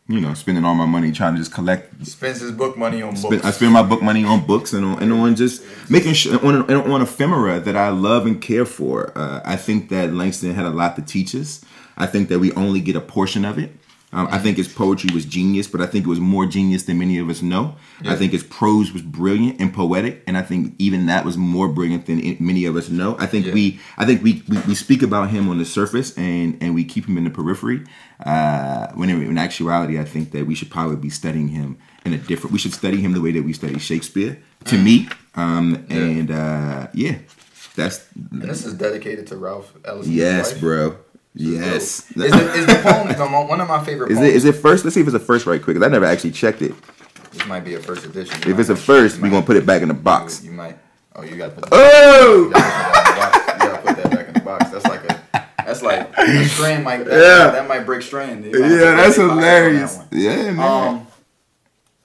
you know, spending all my money trying to just collect. He spends his book money on spend, books. I spend my book money on books and on, and on just making sure, on, on ephemera that I love and care for. Uh, I think that Langston had a lot to teach us. I think that we only get a portion of it. Um, I think his poetry was genius, but I think it was more genius than many of us know. Yeah. I think his prose was brilliant and poetic, and I think even that was more brilliant than it, many of us know. I think yeah. we, I think we, we, we speak about him on the surface, and, and we keep him in the periphery. Uh, when in, in actuality, I think that we should probably be studying him in a different. We should study him the way that we study Shakespeare. To mm. me, um, yeah. and uh, yeah, that's. And this is dedicated to Ralph Ellison. Yes, wife. bro. Yes. So, is, it, is the poem one of my favorite poems? Is it, is it first? Let's see if it's a first right quick, because I never actually checked it. This might be a first edition. If it's a first, we're going to put it back in the box. You, you might. Oh, you got to put that oh! back in the box. You got to put that back in the box. That's like a, that's like a strain. Like, that, yeah. that might break strain. Might yeah, that's hilarious. That yeah, man. Um,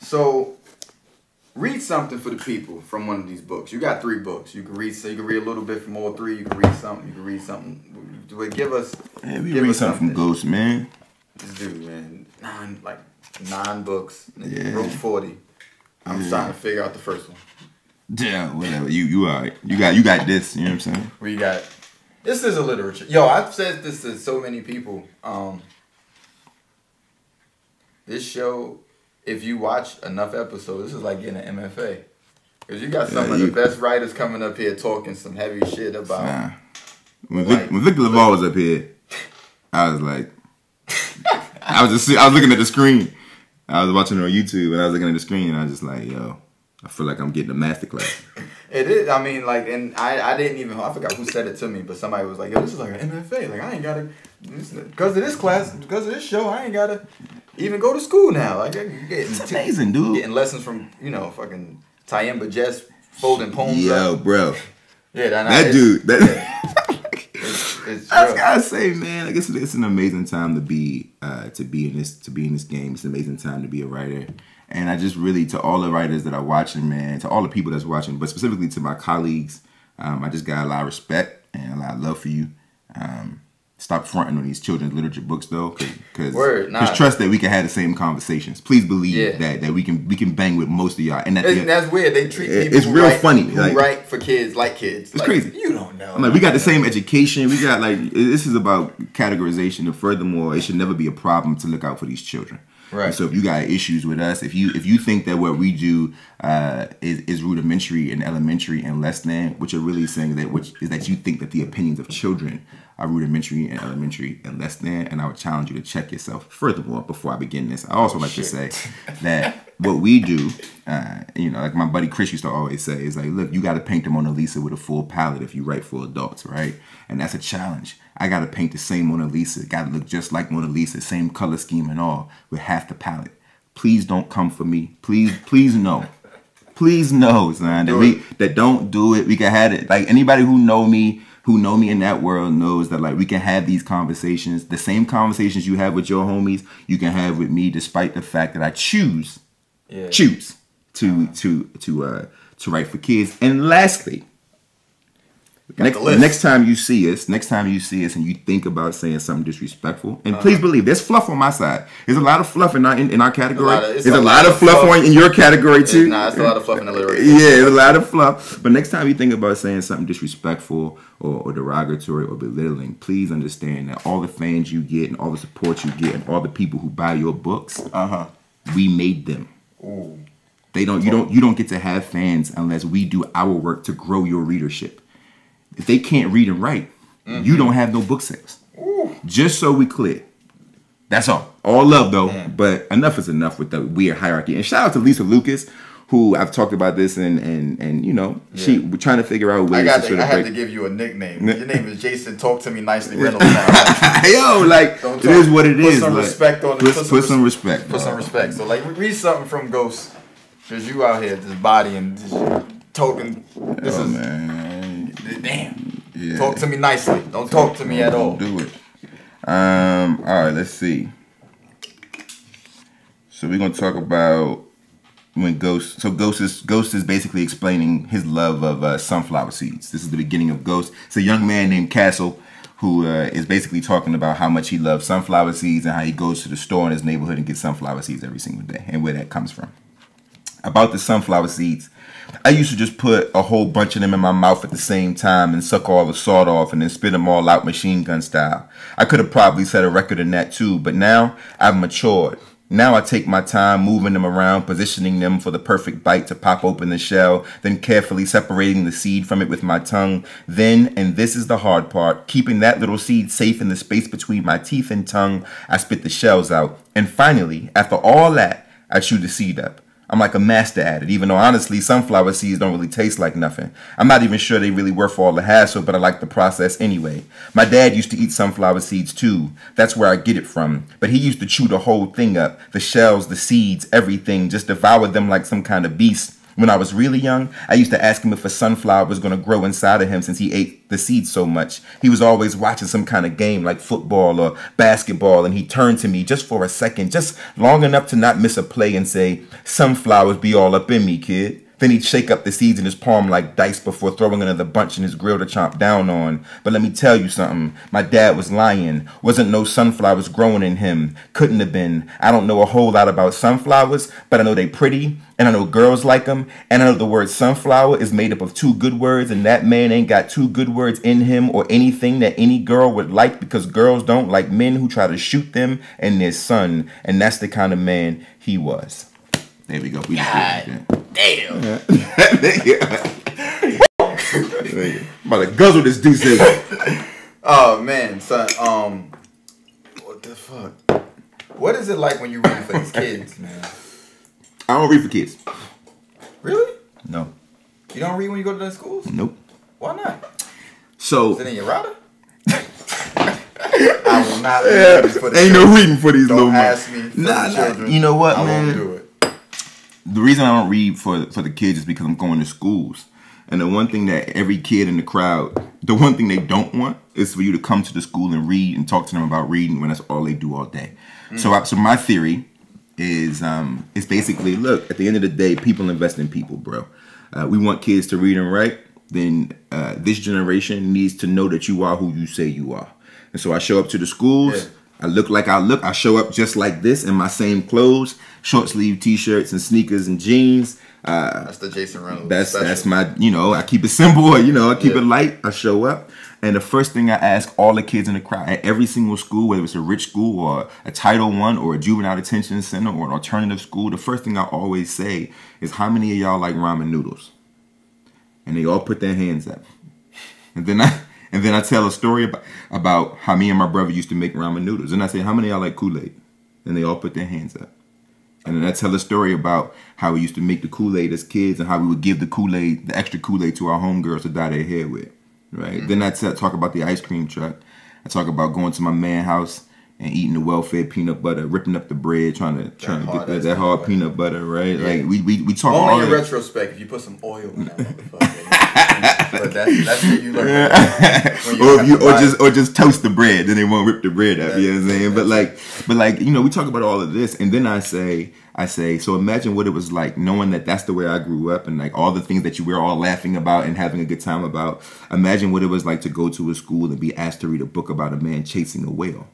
so, read something for the people from one of these books. You got three books. You can read. So you can read a little bit from all three. You can read something. You can read something. But give us. Yeah, we give read us something from Ghost, man. This dude, man, nine like nine books. Yeah. Wrote forty. I'm yeah. trying to figure out the first one. Yeah, whatever. You you alright. You got you got this. You know what I'm saying? We got. This is a literature. Yo, I've said this to so many people. Um. This show. If you watch enough episodes, this is like getting an M F A. Because you got some yeah, of you, the best writers coming up here talking some heavy shit about... Nah. When, like, Vic, when Vic LaValle was up here, I was like... I was just I was looking at the screen. I was watching it on YouTube, and I was looking at the screen, and I was just like, yo, I feel like I'm getting a masterclass. It is. I mean, like, and I, I didn't even... I forgot who said it to me, but somebody was like, yo, this is like an M F A. Like, I ain't got to... Because of this class, because of this show, I ain't got to... Even go to school now. Like, getting, it's amazing, dude. Getting lessons from, you know, fucking Tyem Bajess folding poems. Yo, up. bro. Yeah, that, that dude. That, yeah. it's, it's, it's I just gotta say, man, I guess it's an amazing time to be uh, to be in this to be in this game. It's an amazing time to be a writer. And I just really, to all the writers that are watching, man, to all the people that's watching, but specifically to my colleagues, um, I just got a lot of respect and a lot of love for you. Um, stop fronting on these children's literature books, though, because nah. trust that we can have the same conversations. Please believe yeah. that that we can we can bang with most of y'all. And that, yeah, that's weird. They treat people it's who real write, funny. Who like, write for kids like kids. It's like, crazy. You don't know. I'm like, we got the same education. We got like this is about categorization. And furthermore, it should never be a problem to look out for these children. Right. And so if you got issues with us, if you if you think that what we do uh, is is rudimentary and elementary and less than, what you're really saying that which is that you think that the opinions of children are rudimentary and elementary and less than. And I would challenge you to check yourself. Furthermore, before I begin this, I also oh, like shit. to say that what we do, uh, you know, like my buddy Chris used to always say, is like, look, you got to paint the Mona Lisa with a full palette if you write for adults, right? And that's a challenge. I got to paint the same Mona Lisa, got to look just like Mona Lisa, same color scheme and all, with half the palette. Please don't come for me. Please, please no. Please no, son. That, we, that don't do it. We can have it. Like anybody who know me, who know me in that world knows that like we can have these conversations, the same conversations you have with your homies, you can have with me, despite the fact that I choose, yeah. choose to to to uh, to write for kids. And lastly, next, next time you see us, next time you see us, and you think about saying something disrespectful, and uh-huh. please believe there's fluff on my side. There's a lot of fluff in our in, in our category. Of, there's a, a lot, lot of fluff, fluff on in your category too. It's, nah, it's a lot of fluff in the literature. Yeah, a lot of fluff. But next time you think about saying something disrespectful, Or, or derogatory or belittling, please understand that all the fans you get and all the support you get and all the people who buy your books, uh-huh. we made them. Ooh. They don't. You don't. You don't get to have fans unless we do our work to grow your readership. If they can't read and write, mm-hmm. you don't have no book sales. Ooh. Just so we clear. That's all. All love though, mm. but enough is enough with the weird hierarchy. And shout out to Lisa Lucas, who I've talked about this and and and you know yeah. she we're trying to figure out ways. I got to, to I had to give you a nickname. Your name is Jason. Talk to me nicely, Reynolds. Yo, like Don't it talk. is what it put is. Some like, respect on put, it. Put, put some respect. Put some respect. So like read something from Ghost, because you out here just bodying, just token. This oh, is man. damn. Yeah. Talk to me nicely. Don't talk, talk to me at all. Do it. Um. All right. Let's see. So we're gonna talk about. When Ghost, so Ghost is Ghost is basically explaining his love of uh, sunflower seeds. This is the beginning of Ghost. It's a young man named Castle who uh, is basically talking about how much he loves sunflower seeds and how he goes to the store in his neighborhood and gets sunflower seeds every single day and where that comes from. About the sunflower seeds, I used to just put a whole bunch of them in my mouth at the same time and suck all the salt off and then spit them all out machine gun style. I could have probably set a record in that too, but now I've matured. Now I take my time moving them around, positioning them for the perfect bite to pop open the shell, then carefully separating the seed from it with my tongue. Then, and this is the hard part, keeping that little seed safe in the space between my teeth and tongue, I spit the shells out. And finally, after all that, I chew the seed up. I'm like a master at it, even though honestly, sunflower seeds don't really taste like nothing. I'm not even sure they really were for all the hassle, but I like the process anyway. My dad used to eat sunflower seeds too. That's where I get it from. But he used to chew the whole thing up, the shells, the seeds, everything, just devoured them like some kind of beast. When I was really young, I used to ask him if a sunflower was going to grow inside of him since he ate the seeds so much. He was always watching some kind of game like football or basketball, and he turned to me just for a second, just long enough to not miss a play and say, "Sunflowers be all up in me, kid." Then he'd shake up the seeds in his palm like dice before throwing another bunch in his grill to chomp down on. But let me tell you something. My dad was lying. Wasn't no sunflowers growing in him. Couldn't have been. I don't know a whole lot about sunflowers, but I know they pretty, and I know girls like them, and I know the word sunflower is made up of two good words, and that man ain't got two good words in him or anything that any girl would like, because girls don't like men who try to shoot them and their son, and that's the kind of man he was. There we go. We God just damn. Yeah. I'm about to guzzle this D C. Oh man, son. Um, what the fuck? What is it like when you read for these kids, man? I don't read for kids. Really? No. You don't read when you go to the schools? Nope. Why not? So. Is it in your router? I will not. Yeah. Read for the Ain't children. no reading for these don't little. Don't ask me. For nah, the children. You know what, I man? I won't do it. The reason I don't read for for the kids is because I'm going to schools And the one thing that every kid in the crowd, the one thing they don't want is for you to come to the school and read and talk to them about reading when that's all they do all day. Mm. So, I, so my theory is um, it's basically, look, at the end of the day, people invest in people, bro. Uh, we want kids to read and write. Then uh, this generation needs to know that you are who you say you are. And so I show up to the schools. Yeah. I look like I look. I show up just like this in my same clothes, short sleeve T-shirts and sneakers and jeans. Uh, that's the Jason Reynolds. That's special. That's my, you know, I keep it simple. You know, I keep yeah. it light. I show up. And the first thing I ask all the kids in the crowd at every single school, whether it's a rich school or a Title one or a juvenile detention center or an alternative school, the first thing I always say is, how many of y'all like ramen noodles? And they all put their hands up. And then I and then I tell a story about, about how me and my brother used to make ramen noodles. And I say, how many of y'all like Kool-Aid? And they all put their hands up. And then I tell a story about how we used to make the Kool-Aid as kids and how we would give the Kool-Aid, the extra Kool-Aid to our homegirls to dye their hair with. Right? Mm-hmm. Then I talk about the ice cream truck. I talk about going to my man's house and eating the well-fed peanut butter, ripping up the bread, trying to trying to get that, that hard peanut butter, right? Yeah. Like we we we talk. Only all in that. Retrospect, if you put some oil in that motherfucker, but that's that's what you learn. Yeah. When you or if you or just or just toast the bread, then they won't rip the bread up. That's, you know what I'm saying? But like but like you know, we talk about all of this, and then I say I say so. Imagine what it was like knowing that that's the way I grew up, and like all the things that you were all laughing about and having a good time about. Imagine what it was like to go to a school and be asked to read a book about a man chasing a whale.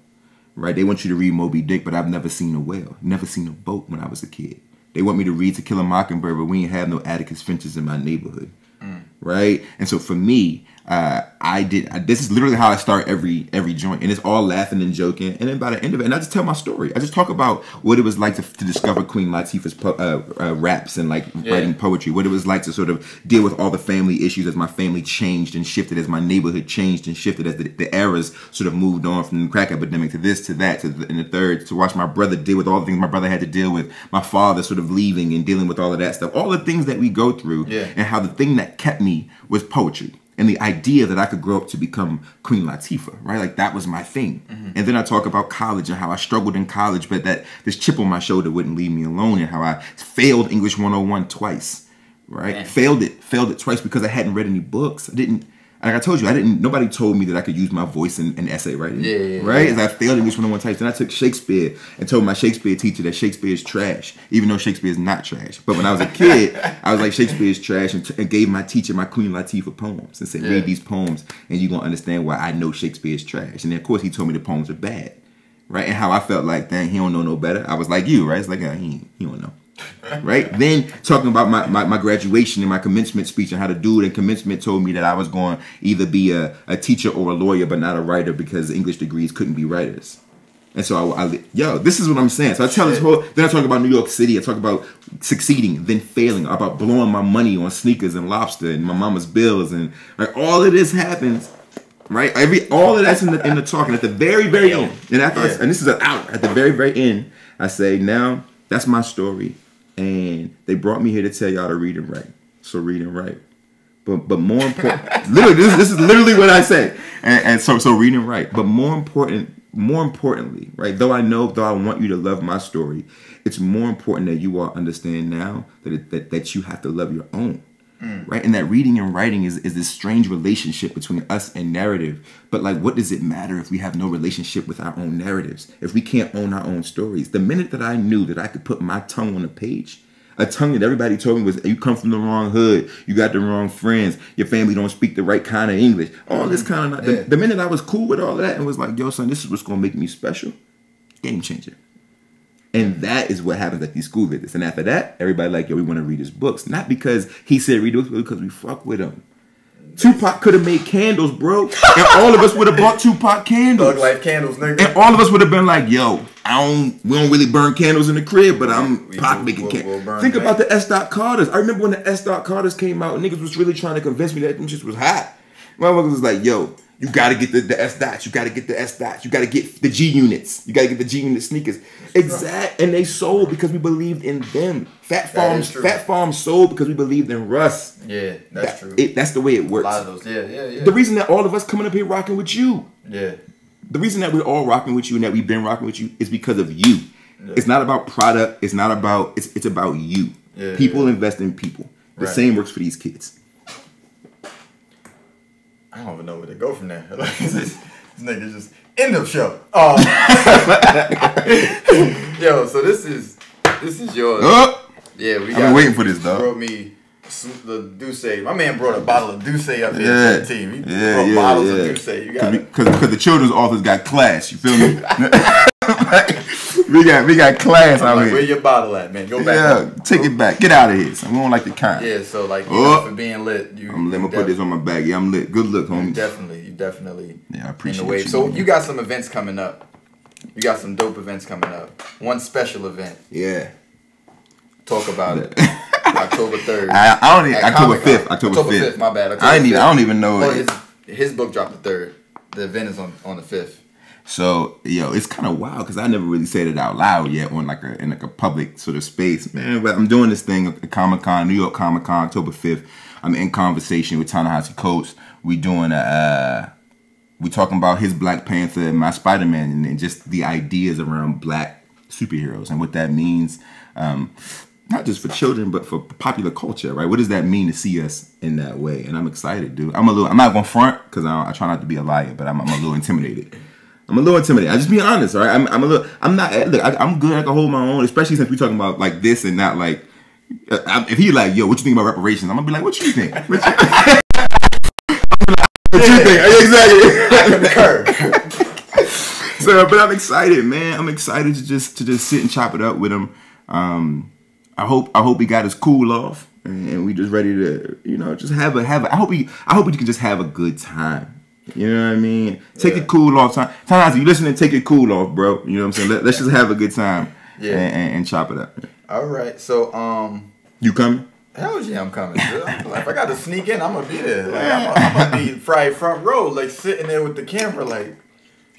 Right, they want you to read Moby Dick, but I've never seen a whale, never seen a boat when I was a kid. They want me to read To Kill a Mockingbird, but we ain't have no Atticus Finches in my neighborhood, mm. right? And so for me, uh, I did. I, this is literally how I start every every joint, and it's all laughing and joking. And then by the end of it, and I just tell my story. I just talk about what it was like to, to discover Queen Latifah's po uh, uh, raps and like yeah. writing poetry. What it was like to sort of deal with all the family issues as my family changed and shifted, as my neighborhood changed and shifted, as the, the eras sort of moved on from the crack epidemic to this, to that, to the, and the third. To watch my brother deal with all the things my brother had to deal with, my father sort of leaving and dealing with all of that stuff, all the things that we go through, yeah. and how the thing that kept me was poetry. And the idea that I could grow up to become Queen Latifah, right? Like that was my thing. Mm-hmm. And then I talk about college and how I struggled in college, but that this chip on my shoulder wouldn't leave me alone, and how I failed English one oh one twice, right? Yeah. Failed it, failed it twice because I hadn't read any books. I didn't, like I told you, I didn't, nobody told me that I could use my voice in, in essay writing, yeah, yeah, yeah, right? Yeah. As I failed English one oh one twice. Then I took Shakespeare and told my Shakespeare teacher that Shakespeare is trash, even though Shakespeare is not trash. But when I was a kid, I was like, Shakespeare is trash, and, and gave my teacher my Queen Latifah poems and said, yeah. read these poems and you're going to understand why I know Shakespeare is trash. And then, of course, he told me the poems are bad, right? And how I felt like, dang, he don't know no better. I was like you, right? It's like, oh, he, he don't know. Right? Then talking about my, my, my graduation and my commencement speech, and how the dude in commencement told me that I was going to either be a, a teacher or a lawyer, but not a writer, because English degrees couldn't be writers. And so I, I yo, this is what I'm saying. So I tell this whole, then I talk about New York City. I talk about succeeding, then failing, about blowing my money on sneakers and lobster and my mama's bills, and like all of this happens. Right? Every all of that's in the in the talk. And at the very, very end, and after yeah. I, and this is an out, at the very, very end, I say, now that's my story. And they brought me here to tell y'all to read and write. So read and write. But but more important, literally, this, this is literally what I say. And, and so so read and write. But more important, more importantly, right? Though I know, though I want you to love my story, it's more important that you all understand now that it, that that you have to love your own, mm. right? And that reading and writing is is this strange relationship between us and narrative. But like, what does it matter if we have no relationship with our own narratives? If we can't own our own stories? The minute that I knew that I could put my tongue on a page, a tongue that everybody told me was, you come from the wrong hood, you got the wrong friends, your family don't speak the right kind of English, all this kind of, yeah. the, the minute I was cool with all that and was like, yo son, this is what's gonna make me special, game changer. And that is what happens at these school visits. And after that, everybody like, yo, we wanna read his books. Not because he said read books, but because we fuck with him. Tupac could have made candles, bro. And all of us would have bought Tupac candles. Thug life candles, nigga. And all of us would have been like, yo, I don't, we don't really burn candles in the crib, but I'm we, Pac making we'll, candles. We'll Think about the S dot Carters. I remember when the S dot Carters came out, niggas was really trying to convince me that them shit was hot. My mother was like, yo, you gotta get the, the S dots. You gotta get the S dots. You gotta get the G units. You gotta get the G unit sneakers. Exact. And they sold because we believed in them. Fat Farms, Fat Farms sold because we believed in Russ. Yeah, that's that, true. It, that's the way it works. A lot of those. Yeah, yeah, yeah. The reason that all of us coming up here rocking with you. Yeah. The reason that we're all rocking with you and that we've been rocking with you is because of you. Yeah. It's not about product. It's not about. It's it's about you. Yeah, people yeah. invest in people. The right. same works for these kids. I don't even know where to go from there. Like, this, this nigga just end of show. Um, yo, so this is this is yours. Oh. Yeah, we. I've been waiting for this, dog. Brought me the Douce. My man brought a bottle of Douce up here yeah. to the team. He yeah, brought yeah, bottles yeah. of Douce. You got it. Because the children's authors got class. You feel me? Like, we got we got class I'm out like, here. Where your bottle at, man? Go back. Yeah, up. Take it back. Get out of here. So we don't like the kind. Yeah, so like you oh. know, for being lit. You, I'm, I'm gonna put this on my back. Yeah, I'm lit. Good look, homie. Definitely, you definitely. Yeah, I appreciate it. So man. You got some events coming up. You got some dope events coming up. One special event. Yeah. Talk about it. October third. I, I don't even. October fifth. October fifth. My bad. October I didn't even. I don't even know. Well, his, his book dropped the third. The event is on on the fifth. So, yo, it's kind of wild because I never really said it out loud yet on like a in like a public sort of space, man. But I'm doing this thing at Comic-Con, New York Comic-Con, October fifth. I'm in conversation with Ta-Nehisi Coates. We doing a, uh, we talking about his Black Panther and my Spider-Man and, and just the ideas around black superheroes and what that means. Um, not just for children, but for popular culture, right? What does that mean to see us in that way? And I'm excited, dude. I'm a little, I'm not going to front because I, I try not to be a liar, but I'm, I'm a little intimidated. I'm a little intimidated. I just be honest, all right? I'm, I'm a little. I'm not. Look, I, I'm good. I can hold my own, especially since we're talking about like this and not like. I, if he like, yo, what you think about reparations? I'm gonna be like, what you think? What you, what you think? Exactly. So, but I'm excited, man. I'm excited to just to just sit and chop it up with him. Um, I hope I hope he got his cool off, and, and we just ready to, you know, just have a have. A, I hope he I hope he can just have a good time. You know what I mean? Take yeah. it cool off. Time. Sometimes you listen and take it cool off, bro. You know what I'm saying? Let, let's just have a good time yeah. and, and, and chop it up. All right. So, um... You coming? Hell yeah, I'm coming. I'm like, if I got to sneak in, I'm going to be there. Like, I'm going to be fried front row, like sitting there with the camera, like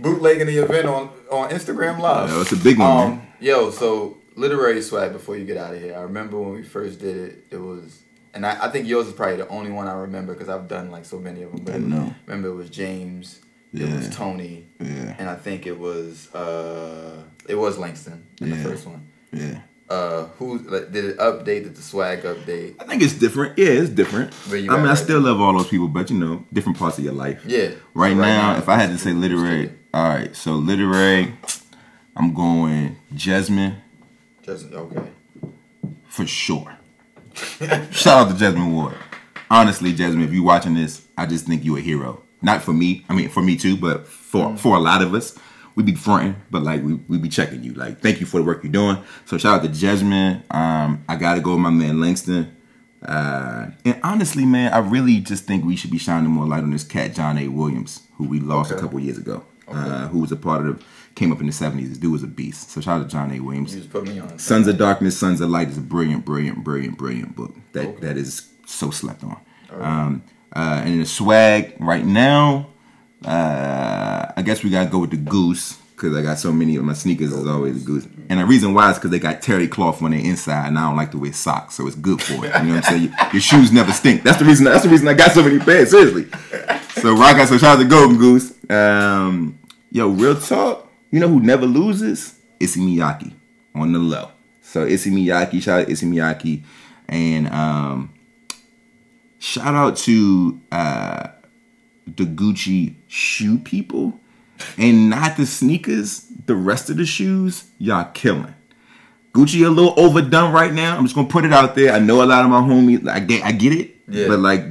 bootlegging the event on, on Instagram Live. Yo, it's a big one, um, man. Yo, so literary swag before you get out of here. I remember when we first did it, it was... And I, I think yours is probably the only one I remember because I've done like so many of them. But I know. Remember it was James, yeah. it was Tony, yeah. and I think it was uh, it was Langston in yeah. the first one. Yeah. Uh, who like, did it update? Did the swag update? I think it's different. Yeah, it's different. I mean, right I still there. love all those people, but you know, different parts of your life. Yeah. Right, so right now, now, if I had to say literary, all right, so literary, I'm going Jasmine. Jasmine, okay. For sure. Shout out to Jasmine Ward. Honestly, Jasmine, if you're watching this, I just think you're a hero. Not for me. I mean, for me too, but for mm. for a lot of us. We be fronting, but like we, we be checking you. Like, thank you for the work you're doing. So shout out to Jasmine. Um, I gotta go with my man Langston. Uh, and honestly, man, I really just think we should be shining more light on this cat, John A. Williams, who we lost okay. a couple years ago. Okay. Uh, who was a part of the came up in the seventies. This dude was a beast. So shout out to John A. Williams. You just put me on. Sons of Darkness, Sons of Light is a brilliant, brilliant, brilliant, brilliant book. That okay. that is so slept on. Right. Um, uh, and the swag right now, uh, I guess we gotta go with the Goose because I got so many of my sneakers is always a Goose. And the reason why is because they got terry cloth on their inside, and I don't like to wear socks, so it's good for it. You know what I'm saying? Your shoes never stink. That's the reason. That's the reason I got so many pairs. Seriously. So rock out. So shout out to Golden Goose. Um, yo, real talk. You know who never loses? Issey Miyake on the low. So Issey Miyake, shout out to Issey Miyake. And um, shout out to uh, the Gucci shoe people. And not the sneakers, the rest of the shoes, y'all killing. Gucci a little overdone right now. I'm just going to put it out there. I know a lot of my homies, I get, I get it. Yeah. But like...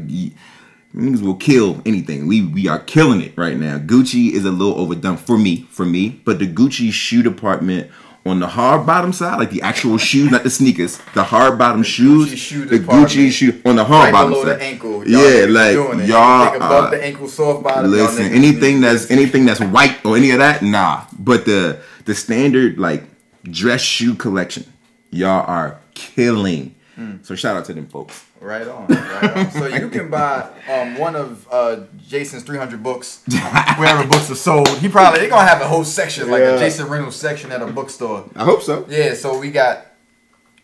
Niggas will kill anything. We we are killing it right now. Gucci is a little overdone for me, for me. But the Gucci shoe department on the hard bottom side, like the actual shoes, not the sneakers, the hard bottom the shoes, Gucci shoe the Gucci shoe on the hard right bottom below side. The ankle. Yeah, like y'all above uh, the ankle, soft bottom. Listen, anything that's anything that's white or any of that, nah. But the the standard like dress shoe collection, y'all are killing. Mm. So shout out to them folks. Right on, right on. So you can buy um, one of uh, Jason's three hundred books, wherever books are sold. He probably, they're going to have a whole section, yeah. like a Jason Reynolds section at a bookstore. I hope so. Yeah, so we got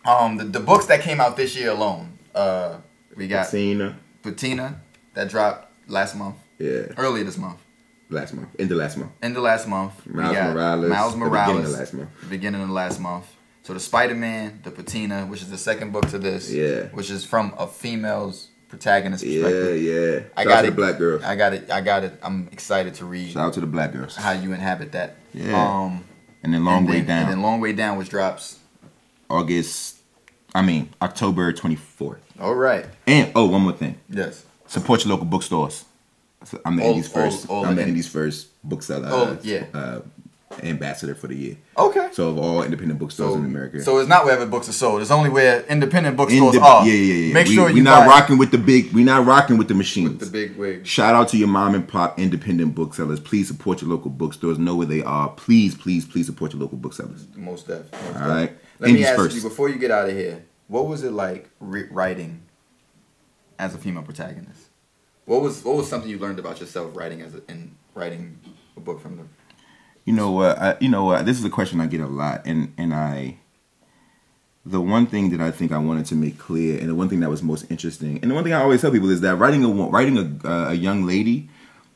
um, the, the books that came out this year alone. Uh, we got Patina. Patina, that dropped last month. Yeah. Early this month. Last month. End of last month. End of last month. Miles Morales. Miles Morales. Beginning of last month. Beginning of last month. So the Spider-Man, the Patina, which is the second book to this, yeah. which is from a female's protagonist perspective. Yeah, yeah. Shout I got out to it. The black girls. I got it. I got it. I'm excited to read. Shout out to the black girls. How you inhabit that? Yeah. Um, and then Long and Way then, Down. And then Long Way Down, which drops August. I mean October twenty-fourth. All right. And oh, one more thing. Yes. Support your local bookstores. So I'm the old, Indies first. Old, old I'm the Indies first bookseller. Oh uh, yeah. Uh, ambassador for the year. Okay. So of all independent bookstores so, in America. So it's not wherever books are sold. It's only where independent bookstores Indep are. Yeah, yeah, yeah. Make we, sure we're you not buy rocking it. with the big. We're not rocking with the machines. With the big wig. Shout out to your mom and pop independent booksellers. Please support your local bookstores. Know where they are. Please, please, please support your local booksellers. Most definitely. All right. Let Indies me ask first. you before you get out of here. What was it like writing as a female protagonist? What was what was something you learned about yourself writing as a, in writing a book from the? You know what? Uh, you know what? Uh, this is a question I get a lot, and and I. The one thing that I think I wanted to make clear, and the one thing that was most interesting, and the one thing I always tell people is that writing a writing a uh, a young lady,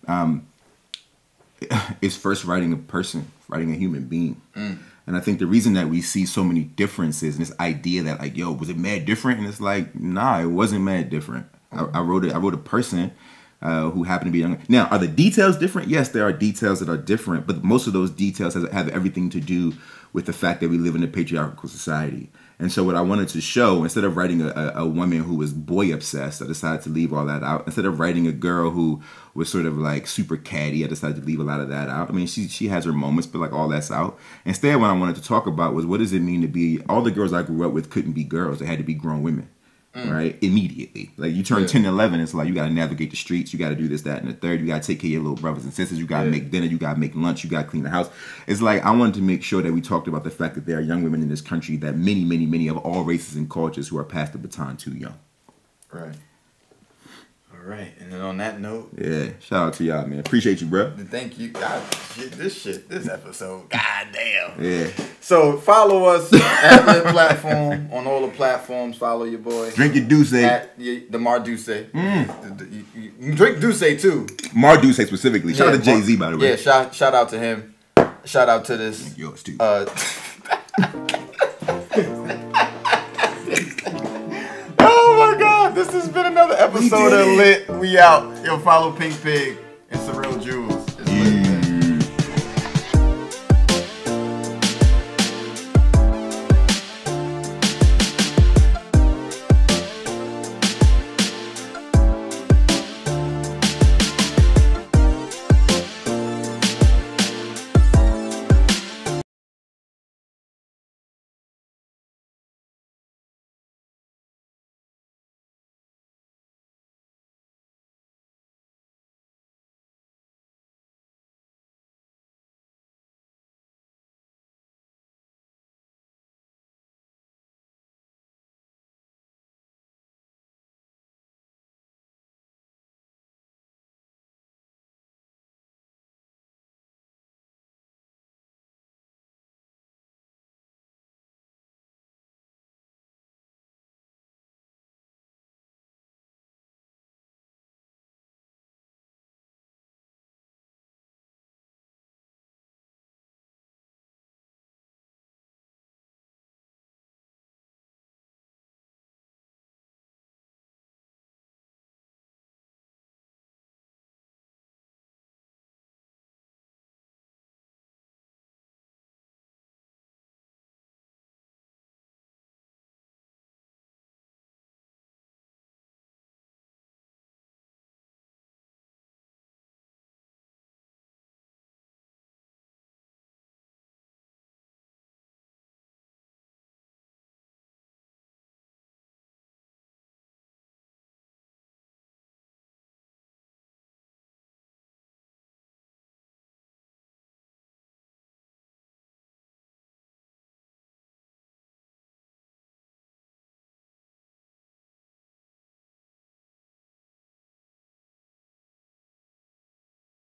um, is first writing a person, writing a human being, mm. and I think the reason that we see so many differences and this idea that like, yo, was it mad different? And it's like, nah, it wasn't mad different. I, I wrote it. I wrote a person uh, who happened to be young. Now, are the details different? Yes, there are details that are different, but most of those details have, have everything to do with the fact that we live in a patriarchal society. And so, what I wanted to show, instead of writing a, a woman who was boy obsessed, I decided to leave all that out. Instead of writing a girl who was sort of like super catty, I decided to leave a lot of that out. I mean, she she has her moments, but like all that's out. Instead, what I wanted to talk about was what does it mean to be? All the girls I grew up with couldn't be girls; they had to be grown women. Mm. Right, immediately, like you turn yeah. ten and eleven, it's like you got to navigate the streets, you got to do this, that, and the third, you got to take care of your little brothers and sisters, you got to yeah. make dinner, you got to make lunch, you got to clean the house. It's like I wanted to make sure that we talked about the fact that there are young women in this country that many many many of all races and cultures who are past the baton too young. Right. All right, and then on that note, yeah, shout out to y'all, man, appreciate you, bro. Thank you. God, shit, this shit this episode, god damn. Yeah. So follow us at Lit Platform on all the platforms. Follow your boy. Drink your Douce. At your, the Mar Douce. Mm. The, the, you, you drink Douce too. Mar Douce specifically. Shout yeah, out to Jay Z by the way. Yeah. Shout shout out to him. Shout out to this. Drink yours too. Uh, oh my God! This has been another episode of Lit. We out. Yo, follow Pink Pig.